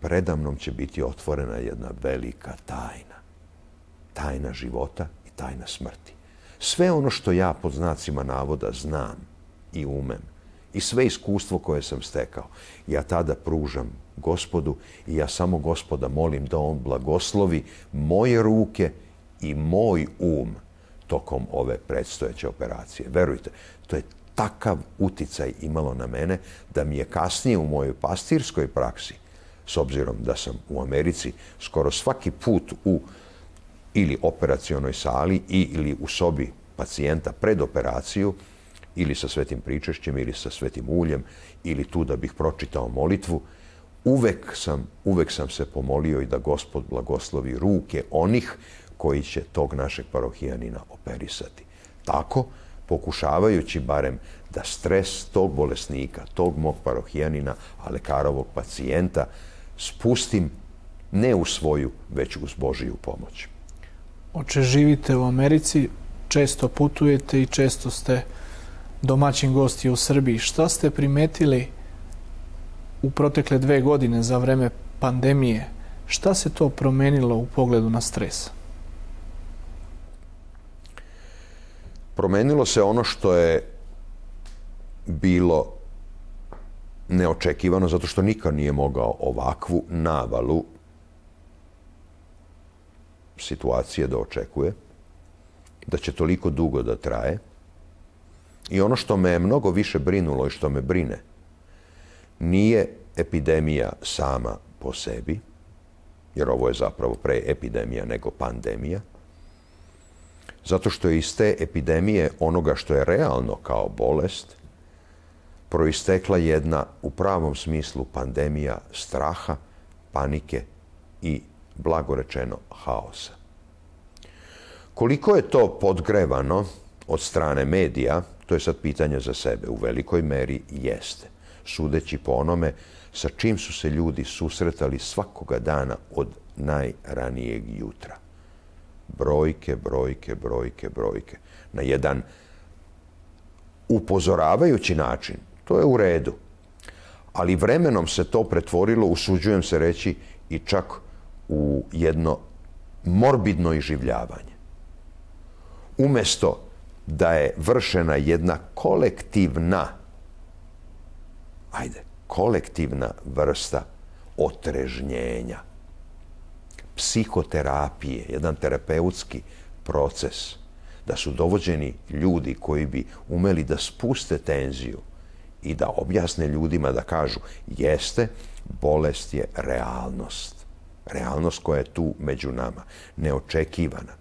predamnom će biti otvorena jedna velika tajna. Tajna života i tajna smrti. Sve ono što ja pod znacima navoda znam i umem i sve iskustvo koje sam stekao, ja tada pružam gospodu i ja samo gospoda molim da on blagoslovi moje ruke i moj um tokom ove predstojeće operacije. Verujte, to je takav uticaj imalo na mene da mi je kasnije u mojoj pastirskoj praksi, s obzirom da sam u Americi skoro svaki put u ili operacionoj sali ili u sobi pacijenta pred operaciju, ili sa svetim pričešćem, ili sa svetim uljem, ili tu da bih pročitao molitvu, uvek sam se pomolio i da Gospod blagoslovi ruke onih koji će tog našeg parohijanina operisati. Tako, pokušavajući barem da stres tog bolesnika, tog mog parohijanina, a lekarovog pacijenta, spustim ne u svoju, već uz Božiju pomoć. Oče, živite u Americi, često putujete i često ste domaćin gost je u Srbiji. Šta ste primetili u protekle 2 godine za vreme pandemije? Šta se to promenilo u pogledu na stres? Promenilo se ono što je bilo neočekivano, zato što nikad nije mogao ovakvu navalu situacije da očekuje, da će toliko dugo da traje. I ono što me je mnogo više brinulo i što me brine, nije epidemija sama po sebi, jer ovo je zapravo pre epidemija nego pandemija, zato što je iz te epidemije onoga što je realno kao bolest proistekla jedna u pravom smislu pandemija straha, panike i blagorečeno haosa. Koliko je to podgrevano od strane medija, to je sad pitanje za sebe. U velikoj meri jeste. Sudeći po onome sa čim su se ljudi susretali svakoga dana od najranijeg jutra. Brojke, brojke, brojke, brojke. Na jedan upozoravajući način. To je u redu. Ali vremenom se to pretvorilo, usuđujem se reći, i čak u jedno morbidno iživljavanje. Umesto da je vršena jedna kolektivna vrsta otrežnjenja, psihoterapije, jedan terapeutski proces, da su dovođeni ljudi koji bi umeli da spuste tenziju i da objasne ljudima, da kažu jeste, bolest je realnost. Realnost koja je tu među nama, neočekivana.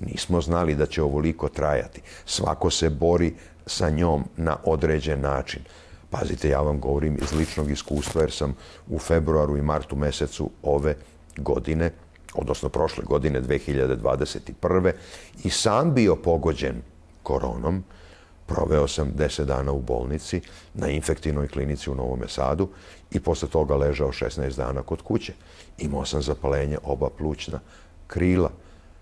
Nismo znali da će ovoliko trajati. Svako se bori sa njom na određen način. Pazite, ja vam govorim iz ličnog iskustva jer sam u februaru i martu mesecu ove godine, odnosno prošle godine 2021. i sam bio pogođen koronom. Proveo sam 10 dana u bolnici na infektivnoj klinici u Novom Sadu i posle toga ležao 16 dana kod kuće. Imao sam zapalenje oba plućna krila.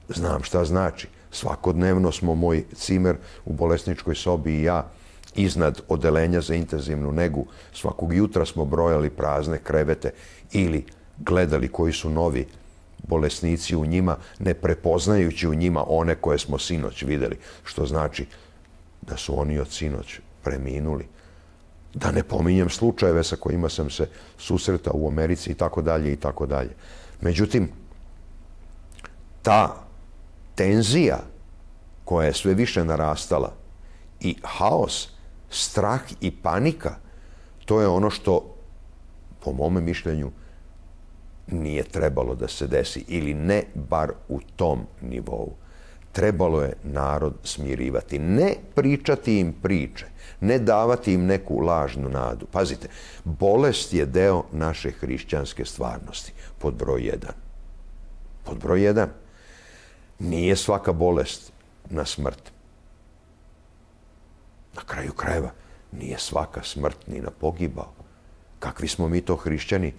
Znam šta znači. Svakodnevno smo moj cimer u bolesničkoj sobi i ja iznad odelenja za intenzivnu negu. Svakog jutra smo brojali prazne krevete ili gledali koji su novi bolesnici u njima, ne prepoznajući u njima one koje smo sinoć videli. Što znači da su oni od sinoć preminuli. Da ne pominjem slučajeve sa kojima sam se susretao u Americi i tako dalje i tako dalje. Međutim, ta tenzija koja je sve više narastala i haos, strah i panika, to je ono što, po mome mišljenju, nije trebalo da se desi, ili ne bar u tom nivou. Trebalo je narod smirivati, ne pričati im priče, ne davati im neku lažnu nadu. Pazite, bolest je deo naše hrišćanske stvarnosti, pod broj 1. Pod broj 1. Nije svaka bolest na smrt. Na kraju krajeva, nije svaka smrt ni na pogibao. Kakvi smo mi to hrišćani,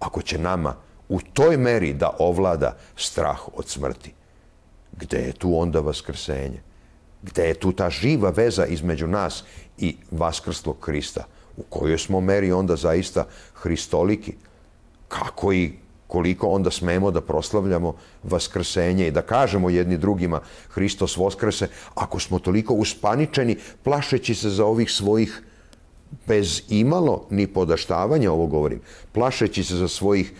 ako će nama u toj meri da ovlada strah od smrti? Gde je tu onda Vaskrsenje? Gde je tu ta živa veza između nas i Vaskrslog Hrista? U kojoj smo meri onda zaista hristoliki? Kako i koliko onda smemo da proslavljamo Vaskrsenje i da kažemo jedni drugima Hristos Voskrese, ako smo toliko uspaničeni, plašeći se za ovih svojih, bez imalo ni podaštavanja, ovo govorim, plašeći se za svojih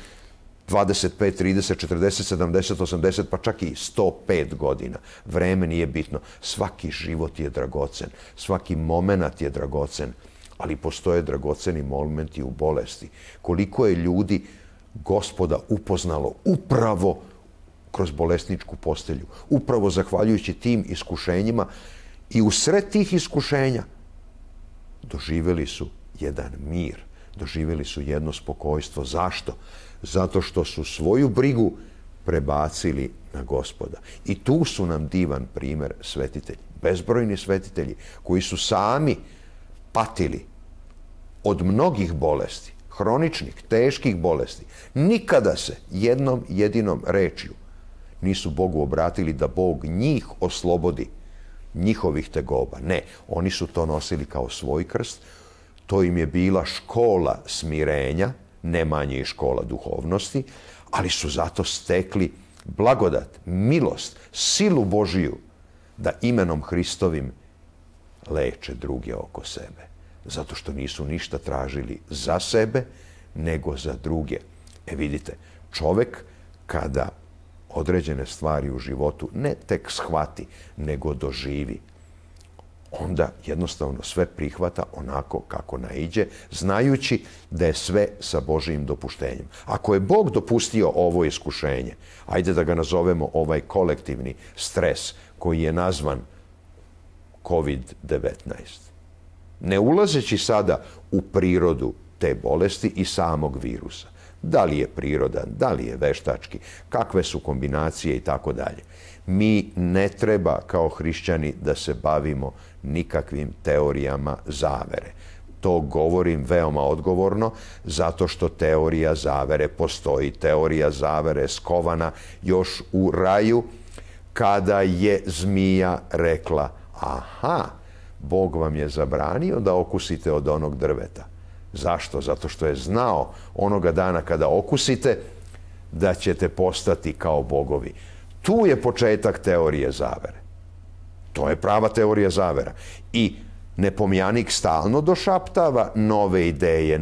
25, 30, 40, 70, 80, pa čak i 105 godina. Vreme nije bitno. Svaki život je dragocen, svaki moment je dragocen, ali postoje dragoceni momenti u bolesti. Koliko je ljudi Gospoda upoznalo upravo kroz bolesničku postelju, upravo zahvaljujući tim iskušenjima, i usred tih iskušenja doživjeli su jedan mir, doživjeli su jedno spokojstvo. Zašto? Zato što su svoju brigu prebacili na Gospoda. I tu su nam divan primjer svetitelji, bezbrojni svetitelji koji su sami patili od mnogih bolesti, hroničnih, teških bolesti. Nikada se jednom jedinom rečju nisu Bogu obratili da Bog njih oslobodi njihovih tegoba. Ne, oni su to nosili kao svoj krst. To im je bila škola smirenja, ne manje i škola duhovnosti, ali su zato stekli blagodat, milost, silu Božiju da imenom Hristovim leče druge oko sebe. Zato što nisu ništa tražili za sebe, nego za druge. E vidite, čovjek kada određene stvari u životu ne tek shvati, nego doživi, onda jednostavno sve prihvata onako kako naiđe, znajući da je sve sa Božijim dopuštenjem. Ako je Bog dopustio ovo iskušenje, ajde da ga nazovemo ovaj kolektivni stres koji je nazvan COVID-19. Ne ulazeći sada u prirodu te bolesti i samog virusa. Da li je prirodan, da li je veštački, kakve su kombinacije i tako dalje. Mi ne treba kao hrišćani da se bavimo nikakvim teorijama zavere. To govorim veoma odgovorno, zato što teorija zavere postoji. Teorija zavere skovana još u raju, kada je zmija rekla: aha, Bog vam je zabranio da okusite od onog drveta. Zašto? Zato što je znao onoga dana kada okusite da ćete postati kao bogovi. Tu je početak teorije zavere. To je prava teorija zavera. I nepomjanik stalno došaptava nove ideje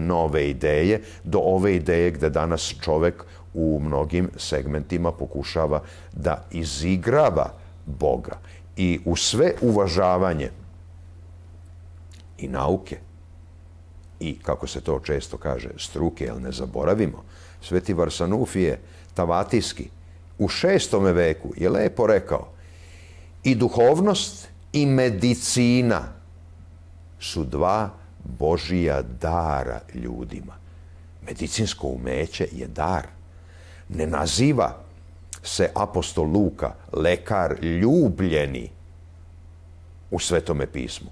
do ove ideje gde danas čovjek u mnogim segmentima pokušava da izigrava Boga. I u sve uvažavanje i nauke i, kako se to često kaže, struke, jer ne zaboravimo, sveti Varsanufije Tavatijski u 6. veku je lepo rekao: i duhovnost i medicina su dva Božija dara ljudima. Medicinsko umeće je dar. Ne naziva se apostol Luka lekar ljubljeni u Svetome pismu.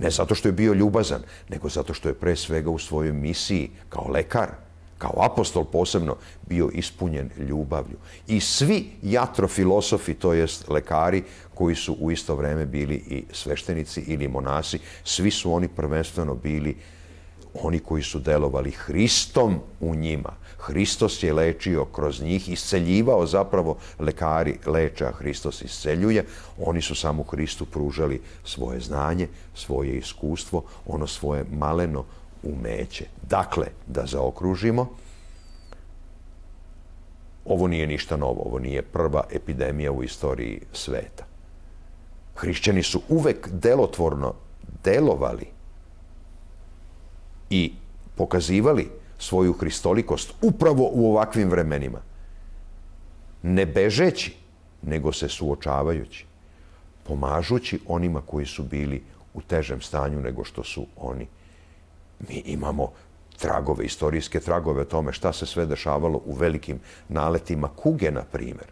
Ne zato što je bio ljubazan, nego zato što je pre svega u svojoj misiji kao lekar, kao apostol posebno, bio ispunjen ljubavlju. I svi jatrofilosofi, to jest lekari, koji su u isto vreme bili i sveštenici ili monasi, svi su oni prvenstveno bili oni koji su delovali Hristom u njima. Hristos je lečio kroz njih, isceljivao, zapravo lekari leče, a Hristos isceljuje. Oni su samo Hristu pružali svoje znanje, svoje iskustvo, ono svoje maleno umeće. Dakle, da zaokružimo, ovo nije ništa novo, ovo nije prva epidemija u istoriji sveta. Hrišćani su uvek delotvorno delovali i pokazivali svoju hristolikost upravo u ovakvim vremenima. Ne bežeći, nego se suočavajući, pomažući onima koji su bili u težem stanju nego što su oni. Mi imamo tragove, istorijske tragove o tome šta se sve dešavalo u velikim naletima kuge, na primjer.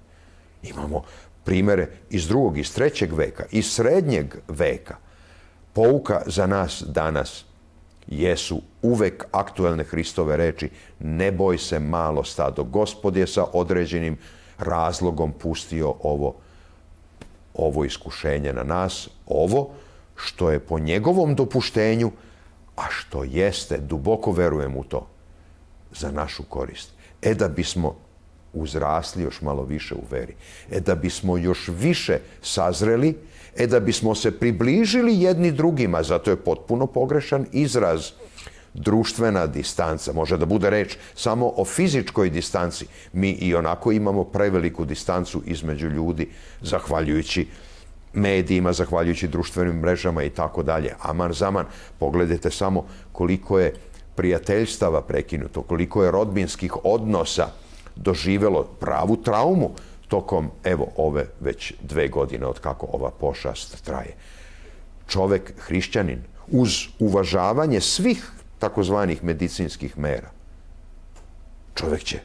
Imamo primjere iz drugog, iz trećeg veka, iz srednjeg veka. Pouka za nas danas jesu uvek aktuelne Hristove reči: ne boj se, malo stado, Gospod je sa određenim razlogom pustio ovo iskušenje na nas, ovo što je po njegovom dopuštenju, a što jeste, duboko verujem u to, za našu korist. E da bismo uzrasli još malo više u veri, e da bismo još više sazreli, e da bismo se približili jedni drugima, zato je potpuno pogrešan izraz društvena distanca. Može da bude reč samo o fizičkoj distanci. Mi i onako imamo preveliku distancu između ljudi, zahvaljujući medijima, zahvaljujući društvenim mrežama i tako dalje. Aman zaman, pogledajte samo koliko je prijateljstava prekinuto, koliko je rodbinskih odnosa doživelo pravu traumu tokom, evo, ove već 2 godine od kako ova pošast traje. Čovek, hrišćanin, uz uvažavanje svih takozvanih medicinskih mera, čovek će,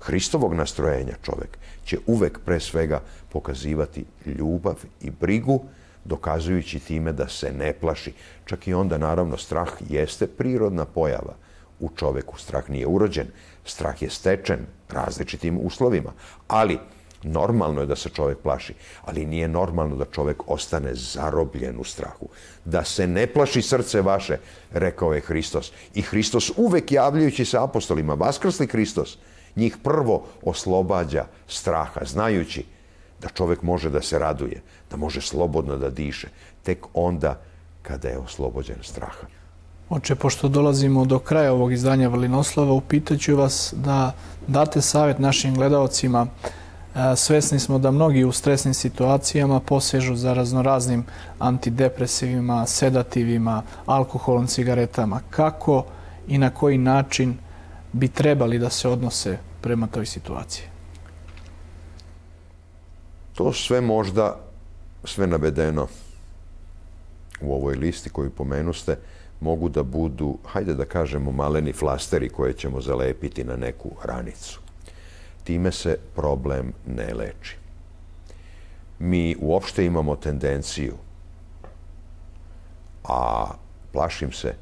Hristovog nastrojenja čovek, će uvek pre svega pokazivati ljubav i brigu, dokazujući time da se ne plaši. Čak i onda, naravno, strah jeste prirodna pojava u čoveku. Strah nije urođen, strah je stečen različitim uslovima. Ali normalno je da se čovek plaši, ali nije normalno da čovek ostane zarobljen u strahu. Da se ne plaši srce vaše, rekao je Hristos. I Hristos, uvek javljajući se apostolima, vaskrsli Hristos, njih prvo oslobađa straha, znajući da čovek može da se raduje, da može slobodno da diše, tek onda kada je oslobođen straha. Oče, pošto dolazimo do kraja ovog izdanja Vrlinoslova, upitaću vas da date savjet našim gledaocima. Svesni smo da mnogi u stresnim situacijama posežu za raznoraznim antidepresivima, sedativima, alkoholom, cigaretama. Kako i na koji način bi trebali da se odnose prema toj situaciji? To sve, možda sve navedeno u ovoj listi koju pomenuste, mogu da budu, hajde da kažemo, maleni flasteri koje ćemo zalepiti na neku ranicu. Time se problem ne leči. Mi uopšte imamo tendenciju, a plašim se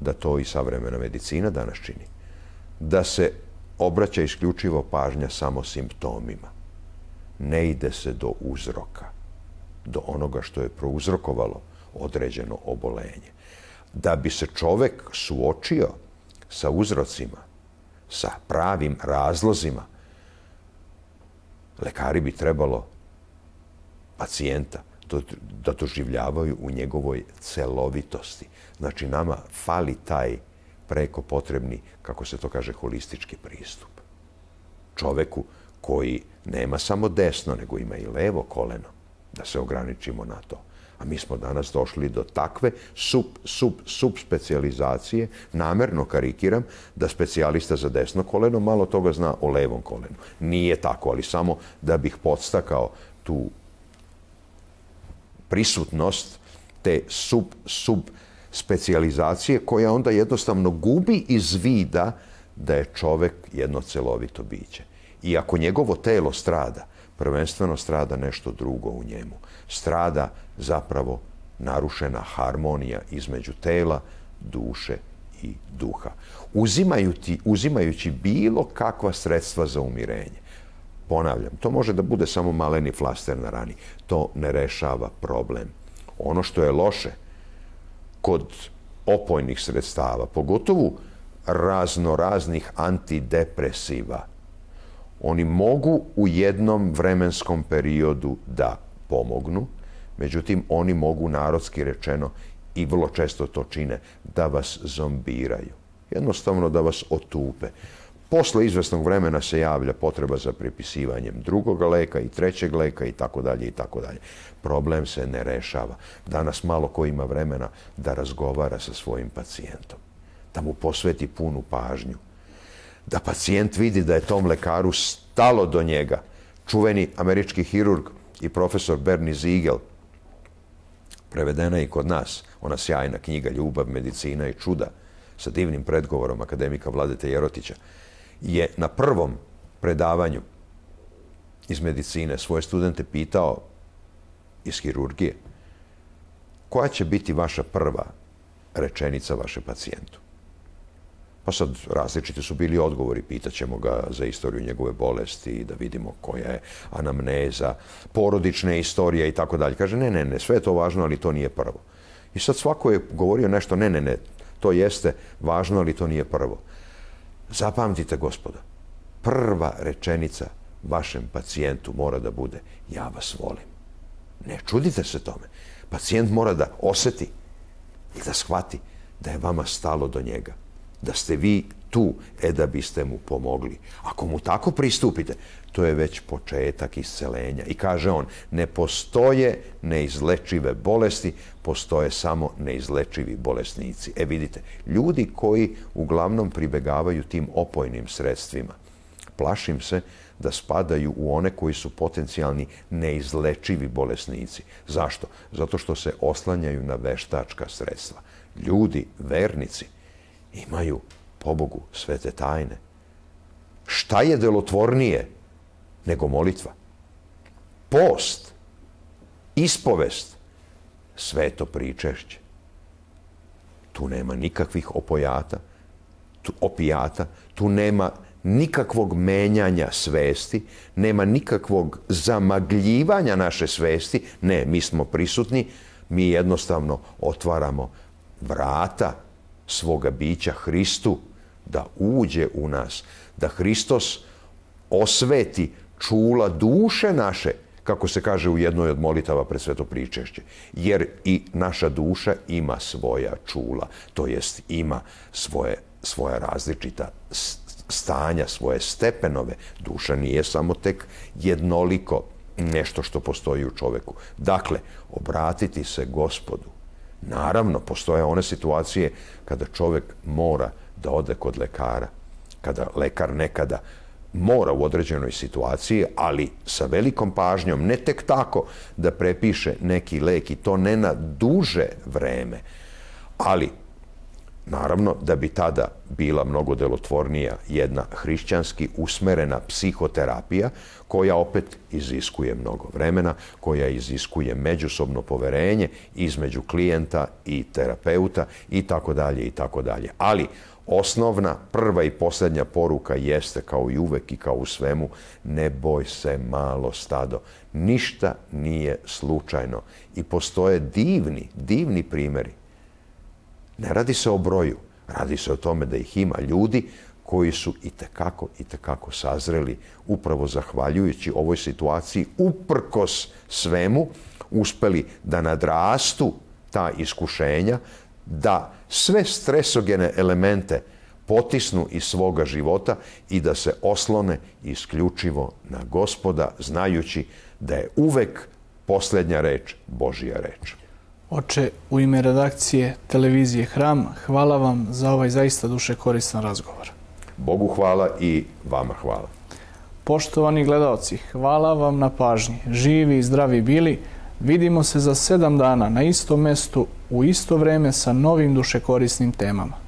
da to i savremena medicina danas čini, da se obraća isključivo pažnja samo simptomima. Ne ide se do uzroka, do onoga što je prouzrokovalo određeno obolenje. Da bi se čovek suočio sa uzrocima, sa pravim razlozima, lekari bi trebalo pacijenta da doživljavaju u njegovoj celovitosti. Znači, nama fali taj preko potrebni, kako se to kaže, holistički pristup. Čoveku koji nema samo desno, nego ima i levo koleno, da se ograničimo na to. A mi smo danas došli do takve subspecijalizacije, namerno karikiram, da specijalista za desno koleno malo toga zna o levom kolenu. Nije tako, ali samo da bih podstakao tu prisutnost te subspecijalizacije koja onda jednostavno gubi iz vida da je čovek jedno celovito biće. I ako njegovo telo strada, prvenstveno strada nešto drugo u njemu. Strada zapravo narušena harmonija između tela, duše i duha. Uzimajući bilo kakva sredstva za umirenje. Ponavljam, to može da bude samo maleni flaster na rani. To ne rešava problem. Ono što je loše kod opojnih sredstava, pogotovo raznoraznih antidepresiva, oni mogu u jednom vremenskom periodu da pomognu, međutim, oni mogu, narodski rečeno, i vrlo često to čine, da vas zombiraju. Jednostavno da vas otupe. Posle izvesnog vremena se javlja potreba za prepisivanjem drugog leka i trećeg leka i tako dalje i tako dalje. Problem se ne rešava. Danas malo ko ima vremena da razgovara sa svojim pacijentom, da mu posveti punu pažnju, da pacijent vidi da je tom lekaru stalo do njega. Čuveni američki hirurg i profesor Bernie Sigel, prevedena je i kod nas, ona sjajna knjiga Ljubav, medicina i čuda, sa divnim predgovorom akademika Vladete Jerotića, je na prvom predavanju iz medicine svoje studente pitao iz hirurgije koja će biti vaša prva rečenica vašem pacijentu. Pa sad različiti su bili odgovori. Pitaćemo ga za istoriju njegove bolesti, da vidimo koja je anamneza, porodične istorije i tako dalje. Kaže, ne, ne, ne, sve je to važno, ali to nije prvo. I sad svako je govorio nešto, ne, ne, ne, to jeste važno, ali to nije prvo. Zapamtite, gospodo, prva rečenica vašem pacijentu mora da bude ja vas volim. Ne čudite se tome. Pacijent mora da oseti i da shvati da je vama stalo do njega, da ste vi tu, da biste mu pomogli. Ako mu tako pristupite, to je već početak iscelenja. I kaže on, ne postoje neizlečive bolesti, postoje samo neizlečivi bolesnici. E vidite, ljudi koji uglavnom pribegavaju tim opojnim sredstvima, plašim se da spadaju u one koji su potencijalni neizlečivi bolesnici. Zašto? Zato što se oslanjaju na veštačka sredstva. Ljudi, vernici, imaju pobogu sve te tajne. Šta je delotvornije nego molitva? Post, ispovest, sveto pričešće. Tu nema nikakvih opijata, tu nema nikakvog menjanja svesti, nema nikakvog zamagljivanja naše svesti. Ne, mi smo prisutni, mi jednostavno otvaramo vrata svoga bića Hristu, da uđe u nas, da Hristos osveti čula duše naše, kako se kaže u jednoj od molitava pred sveto pričešće. Jer i naša duša ima svoja čula, to jest ima svoja različita stanja, svoje stepenove. Duša nije samo tek jednoliko nešto što postoji u čoveku. Dakle, obratiti se Gospodu. Naravno, postoje one situacije kada čovek mora da ode kod lekara, kada lekar nekada mora u određenoj situaciji, ali sa velikom pažnjom, ne tek tako da prepiše neki lek i to ne na duže vreme. Ali, naravno, da bi tada bila mnogo delotvornija jedna hrišćanski usmerena psihoterapija koja opet iziskuje mnogo vremena, koja iziskuje međusobno poverenje između klijenta i terapeuta i tako dalje i tako dalje. Ali osnovna, prva i posljednja poruka jeste, kao i uvek i kao u svemu, ne boj se, malo stado. Ništa nije slučajno i postoje divni, divni primjeri. Ne radi se o broju, radi se o tome da ih ima ljudi koji su i tekako sazreli upravo zahvaljujući ovoj situaciji, uprkos svemu, uspeli da nadrastu ta iskušenja, da sve stresogene elemente potisnu iz svoga života i da se oslone isključivo na Gospoda, znajući da je uvek posljednja reč Božja reč. Oče, u ime redakcije televizije Hram, hvala vam za ovaj zaista duše koristan razgovor. Bogu hvala i vama hvala. Poštovani gledaoci, hvala vam na pažnji. Živi i zdravi bili. Vidimo se za 7 dana na istom mestu u isto vreme sa novim dušekorisnim temama.